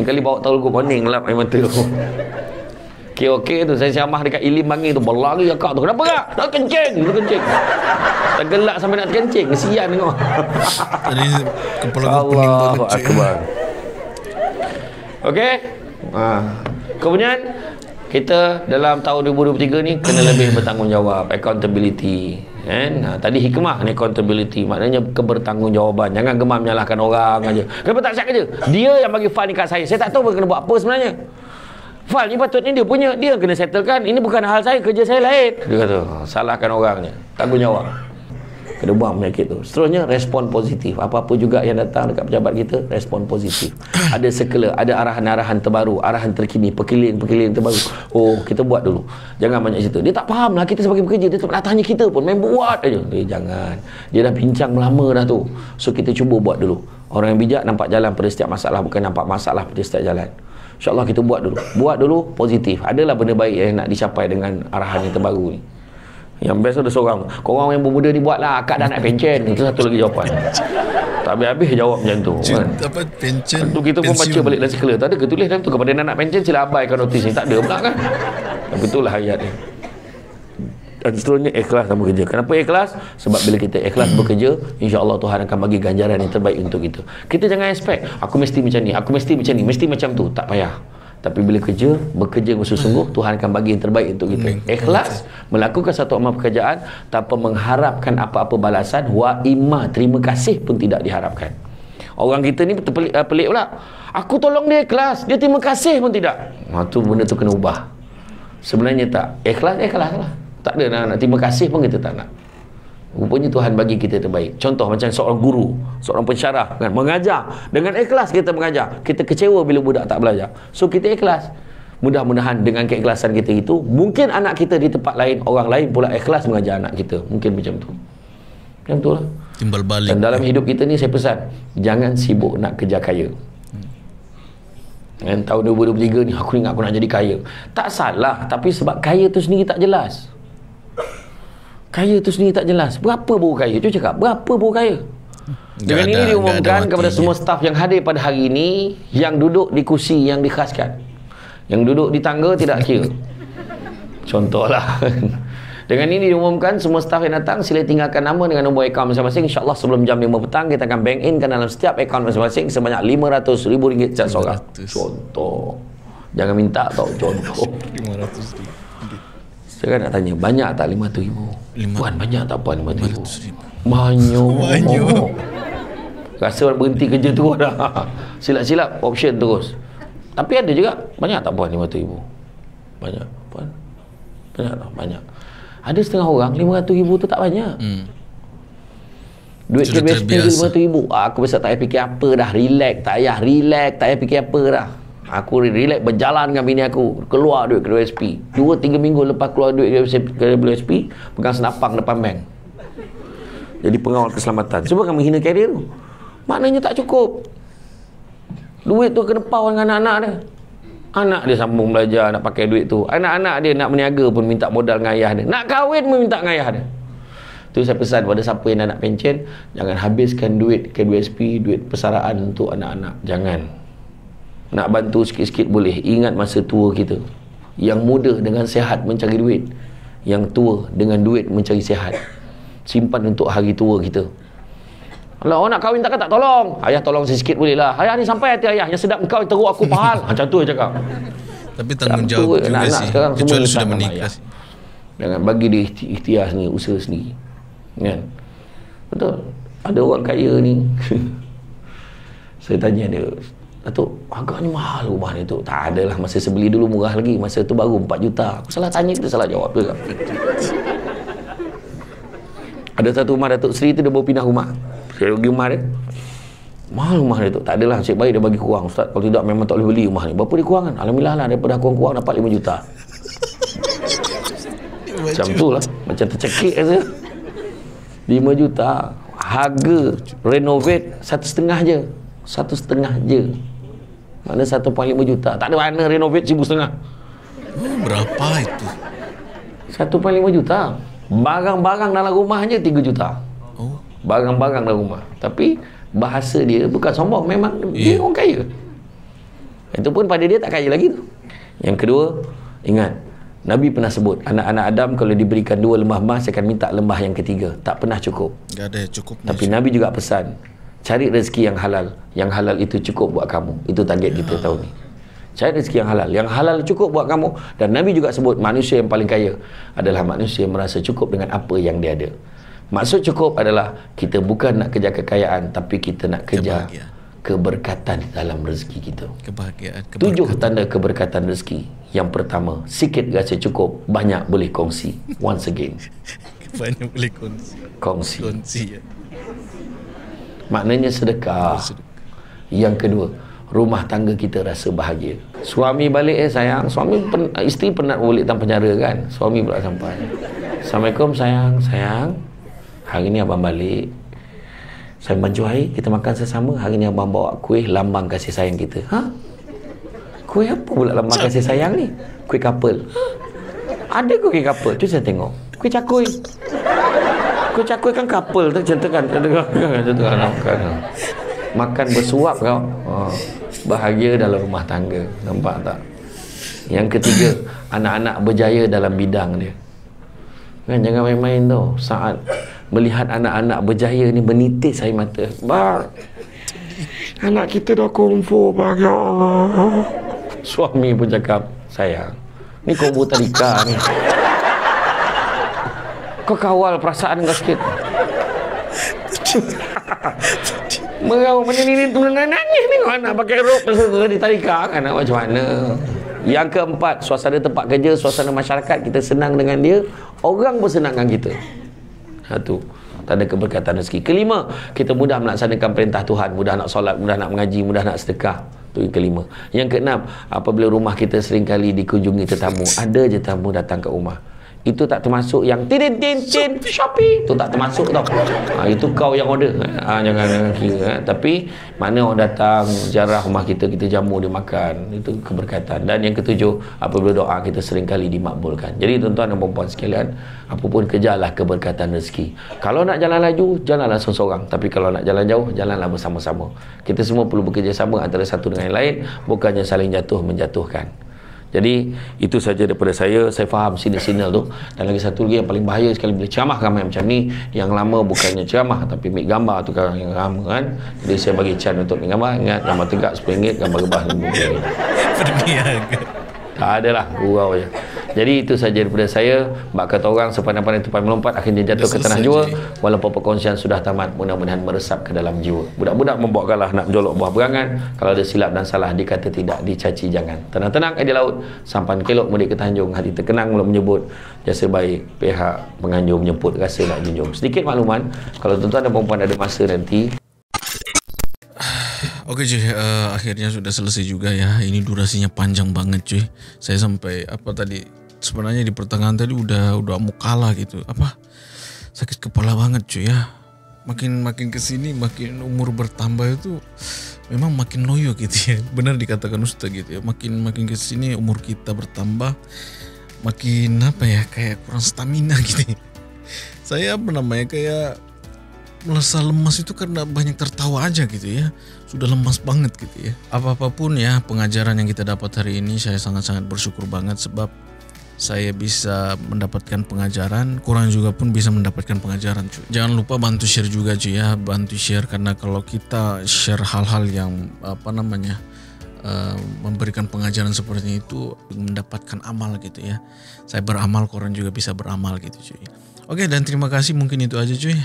Yang kali bawa tahu kau pening lap air mata kau. Okey tu, saya syamah dekat Ilim Bangi tu. Berlari akak tu. Kenapa kak? Nak kencing. Nak kencing. Tergelak sampai nak terkencing. Kesian tengok. Tadi kepala gue pening banget. Akbar. Okey. Kemudian kita dalam tahun 2023 ni kena lebih bertanggungjawab, accountability. Tadi hikmah ni accountability, maknanya kebertanggungjawaban. Jangan gemar menyalahkan orang aja. Kenapa tak siap kerja? Dia yang bagi file ni kat saya. Saya tak tahu kena buat apa sebenarnya. Fal ni patutnya dia punya, dia kena settlekan. Ini bukan hal saya, kerja saya lain. Dia kata, salahkan orangnya, tanggungjawab. Kena buang penyakit tu. Seterusnya, respon positif. Apa-apa juga yang datang dekat pejabat kita, respon positif. Ada sekela, ada arahan-arahan terbaru, arahan terkini, perkilian-perkilian terbaru. Oh, kita buat dulu. Jangan banyak cerita. Dia tak faham lah kita sebagai pekerja. Dia tak nak tanya kita pun, main buat aja. Dia jangan. Dia dah bincang lama dah tu. So, kita cuba buat dulu. Orang yang bijak nampak jalan pada setiap masalah, bukan nampak masalah pada setiap jalan. InsyaAllah kita buat dulu positif. Adalah benda baik yang nak dicapai dengan arahan yang terbaru ni. Yang best ada seorang, korang yang bermuda ni buatlah, akak dah nak pencen. Itu satu lagi jawapan. Tak habis-habis jawab macam tu kan? Dapat pencen tu kita pun baca balik dalam sekolah. Tak ada ketulis dalam tu. Kepada anak pencen sila abaikan notis ni. Tak ada pula kan. Tapi itulah hayat ni. Dan seterusnya, ikhlas dalam bekerja. Kenapa ikhlas? Sebab bila kita ikhlas bekerja, insyaAllah Tuhan akan bagi ganjaran yang terbaik untuk kita. Kita jangan expect, aku mesti macam ni, aku mesti macam ni, mesti macam tu. Tak payah. Tapi bila kerja, bekerja bersungguh-sungguh, Tuhan akan bagi yang terbaik untuk kita. Ikhlas, melakukan satu amal pekerjaan tanpa mengharapkan apa-apa balasan. Wa imma, terima kasih pun tidak diharapkan. Orang kita ni pelik pula. Aku tolong dia ikhlas, dia terima kasih pun tidak. Tu benda tu kena ubah. Sebenarnya tak. Ikhlas lah. Tak ada nak terima kasih pun kita tak nak. Rupanya Tuhan bagi kita terbaik. Contoh macam seorang guru, seorang pensyarah kan, mengajar. Dengan ikhlas kita mengajar. Kita kecewa bila budak tak belajar. So kita ikhlas. Mudah-mudahan dengan keikhlasan kita itu, mungkin anak kita di tempat lain, orang lain pula ikhlas mengajar anak kita. Mungkin macam tu. Macam tu lah. Timbal balik. Dan dalam hidup kita ni saya pesan, jangan sibuk nak kerja kaya. Dan tahun 2023 ni aku ingat aku nak jadi kaya. Tak salah, tapi sebab kaya tu sendiri tak jelas. Kaya tu sendiri tak jelas. Berapa baru kaya? Cuba cakap, berapa baru kaya? Dengan ini diumumkan kepada semua staf yang hadir pada hari ini, yang duduk di kursi yang dikhaskan. Yang duduk di tangga tidak kira. Contohlah. Dengan ini diumumkan, semua staf yang datang sila tinggalkan nama dengan nombor akaun masing-masing. InsyaAllah sebelum jam 5 petang kita akan bank in kan dalam setiap akaun masing-masing sebanyak RM500,000 setiap seorang. Contoh. Jangan minta tau, contoh. RM500,000. Saya kan nak tanya, banyak tak RM500,000? Puan, banyak tak puan RM500,000? Banyak. Rasa berhenti kerja terus dah. Silap-silap option terus. Tapi ada juga, banyak tak puan RM500,000? Banyak puan? Banyak tak? Banyak. Ada setengah orang RM500,000 tu tak banyak. Duit KBSP RM500,000. Aku biasa tak payah fikir apa dah. Relax, tak payah fikir apa dah. Aku relax berjalan dengan bini aku. Keluar duit KBSP. 2-3 minggu lepas keluar duit KBSP, pegang senapang depan bank. Jadi pengawal keselamatan. Cuba kamu hina karier tu. Maknanya tak cukup. Duit tu kena pau dengan anak-anak dia. Anak dia sambung belajar, nak pakai duit tu. Anak-anak dia nak berniaga pun minta modal dengan ayah dia. Nak kahwin pun minta dengan ayah dia. Tu saya pesan pada siapa yang nak pencen, jangan habiskan duit KDSP, duit persaraan untuk anak-anak. Jangan. Nak bantu sikit-sikit boleh. Ingat masa tua kita. Yang muda dengan sihat mencari duit. Yang tua dengan duit mencari sihat. Simpan untuk hari tua kita. Kalau nak kahwin takkan tak tolong? Ayah tolong sikit boleh lah. Ayah ni sampai hati ayah. Yang sedap engkau teruk aku pahal. Macam tu dia cakap. Tapi tanggungjawab juga sih. Kecuali sudah menikah. Jangan bagi dia ikhtiar sendiri. Usaha sendiri. Kan? Betul. Ada orang kaya ni. Saya tanya dia. Datuk, harga ni mahal rumah ni tu. Tak adalah. Masa sebeli dulu murah lagi. Masa tu baru 4 juta. Aku salah tanya dia, salah jawab dia. Ada satu rumah Datuk Seri tu dia baru pindah rumah. Saya pergi rumah dia. Mahal rumah dia tu. Tak adalah, nasib baik dia bagi kurang. Ustaz, kalau tidak memang tak boleh beli rumah ni. Berapa dia kurang kan? Alhamdulillah lah, daripada kurang-kurang dapat 5 juta. Macam tu lah. Macam tercekik rasa. 5 juta. Harga renovate 1,5 je. 1,5 je. Maknanya 1.5 juta. Tak ada mana renovate 1,500. Berapa itu? 1.5 juta. Barang-barang dalam rumah je 3 juta. Barang-barang dalam rumah. Tapi bahasa dia bukan sombong. Memang dia orang kaya. Itu pun pada dia tak kaya lagi tu. Yang kedua, ingat Nabi pernah sebut, anak-anak Adam kalau diberikan 2 lemah emas akan minta lembah yang ketiga. Tak pernah cukup. Tak ada cukup. Tapi Nabi juga pesan, cari rezeki yang halal. Yang halal itu cukup buat kamu. Itu target kita tahun ni. Cari rezeki yang halal. Yang halal cukup buat kamu. Dan Nabi juga sebut, manusia yang paling kaya adalah manusia yang merasa cukup dengan apa yang dia ada. Maksud cukup adalah kita bukan nak kerja kekayaan, tapi kita nak kerja keberkatan dalam rezeki kita. Kebahagiaan. 7 tanda keberkatan rezeki. Yang pertama, sikit rasa cukup, banyak boleh kongsi. Once again, banyak boleh kongsi. Kongsi ya. Maknanya sedekah. Yang kedua, rumah tangga kita rasa bahagia. Suami balik, sayang. Isteri penat balik tanpa penjara kan. Suami pula sampai. Assalamualaikum sayang. Sayang, hari ni abang balik. Saya bantu air, kita makan sesama. Hari ni abang bawa kuih lambang kasih sayang kita. Ha? Kuih apa pula lambang kasih sayang ni? Kuih kapel. Ada kuih kapel? Tu saya tengok. Kuih cakoi. Kuih cakoi kan kapel. Contohkan. Makan bersuap kau. Bahagia dalam rumah tangga. Nampak tak? Yang ketiga, anak-anak berjaya dalam bidang dia kan. Jangan main-main tau. Saat melihat anak-anak berjaya ni, menitis air mata. Bang, anak kita dah konfo. Bang, ya Allah. Suami pun cakap, sayang, ni konfo tadika ni. Kau kawal perasaan kau sikit. merau benda ni nangis ni anak pakai rok ditarikan, anak macam mana. Yang keempat, suasana tempat kerja, suasana masyarakat, kita senang dengan dia, orang pun senang dengan kita. Satu, tanda keberkatan rezeki. Kelima, kita mudah melaksanakan perintah Tuhan, mudah nak solat, mudah nak mengaji, mudah nak sedekah. Itu yang kelima. Yang keenam, apabila rumah kita seringkali dikunjungi tetamu, ada je tamu datang ke rumah. Itu tak termasuk yang tin-tin-tin Shopee, itu tak termasuk tau. Itu kau yang order, jangan kira. Tapi mana orang datang ziarah rumah kita, kita jamu dia makan, itu keberkatan. Dan yang ketujuh, apabila doa kita sering kali dimakbulkan. Jadi tuan-tuan dan puan-puan sekalian, apapun kerjalah keberkatan rezeki. Kalau nak jalan laju, jalanlah seorang-seorang. Tapi kalau nak jalan jauh, jalanlah bersama-sama. Kita semua perlu bekerjasama antara satu dengan yang lain, bukannya saling jatuh menjatuhkan. Jadi itu saja daripada saya. Saya faham sinyal-sinyal tu. Dan lagi satu lagi yang paling bahaya sekali bila ceramah ramai macam ni, yang lama bukannya ceramah tapi ambil gambar tu kan, yang ramai kan. Jadi saya bagi can untuk ambil gambar. Ingat, gambar tegak RM10, gambar rebah RM5. Tak adalah, gurau je. Jadi itu saja daripada saya. Bak kata orang, sepandai-pandai tupai melompat, akhirnya jatuh ke tanah jua. Walaupun perkongsian sudah tamat, mudah-mudahan meresap ke dalam jiwa. Budak-budak membawa kalah nak jolok buah berangan. Kalau ada silap dan salah, dikata tidak, dicaci jangan. Tenang-tenang air di laut, sampan kelok mudik ke Tanjung. Hati terkenang belum menyebut, jasa baik pihak penganjung menyebut, rasa nak junjung. Sedikit makluman, kalau tuan-tuan dan perempuan ada masa nanti. Oke cuy, akhirnya sudah selesai juga ya. Ini durasinya panjang banget cuy. Saya sampai apa tadi, sebenarnya di pertengahan tadi udah mau kalah gitu. Apa? Sakit kepala banget cuy ya. Makin kesini, makin umur bertambah itu memang makin loyo gitu ya. Benar dikatakan Ustaz gitu ya. Makin kesini umur kita bertambah, makin apa ya, kayak kurang stamina gitu. Saya apa namanya, kayak merasa lemas itu karena banyak tertawa aja gitu ya. Sudah lemas banget gitu ya. Apa-apapun ya pengajaran yang kita dapat hari ini, saya sangat-sangat bersyukur banget sebab saya bisa mendapatkan pengajaran, kurang juga pun bisa mendapatkan pengajaran cuy. Jangan lupa bantu share juga cuy ya, bantu share, karena kalau kita share hal-hal yang apa namanya memberikan pengajaran seperti itu, mendapatkan amal gitu ya. Saya beramal, korang juga bisa beramal gitu cuy. Oke, dan terima kasih, mungkin itu aja cuy.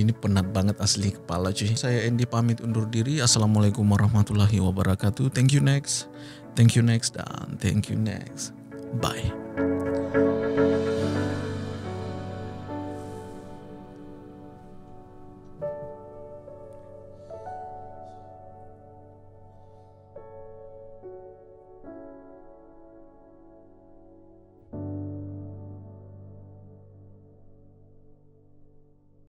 Ini penat banget asli kepala cuy. Saya Andy pamit undur diri. Assalamualaikum warahmatullahi wabarakatuh. Thank you next, dan thank you next. Bye.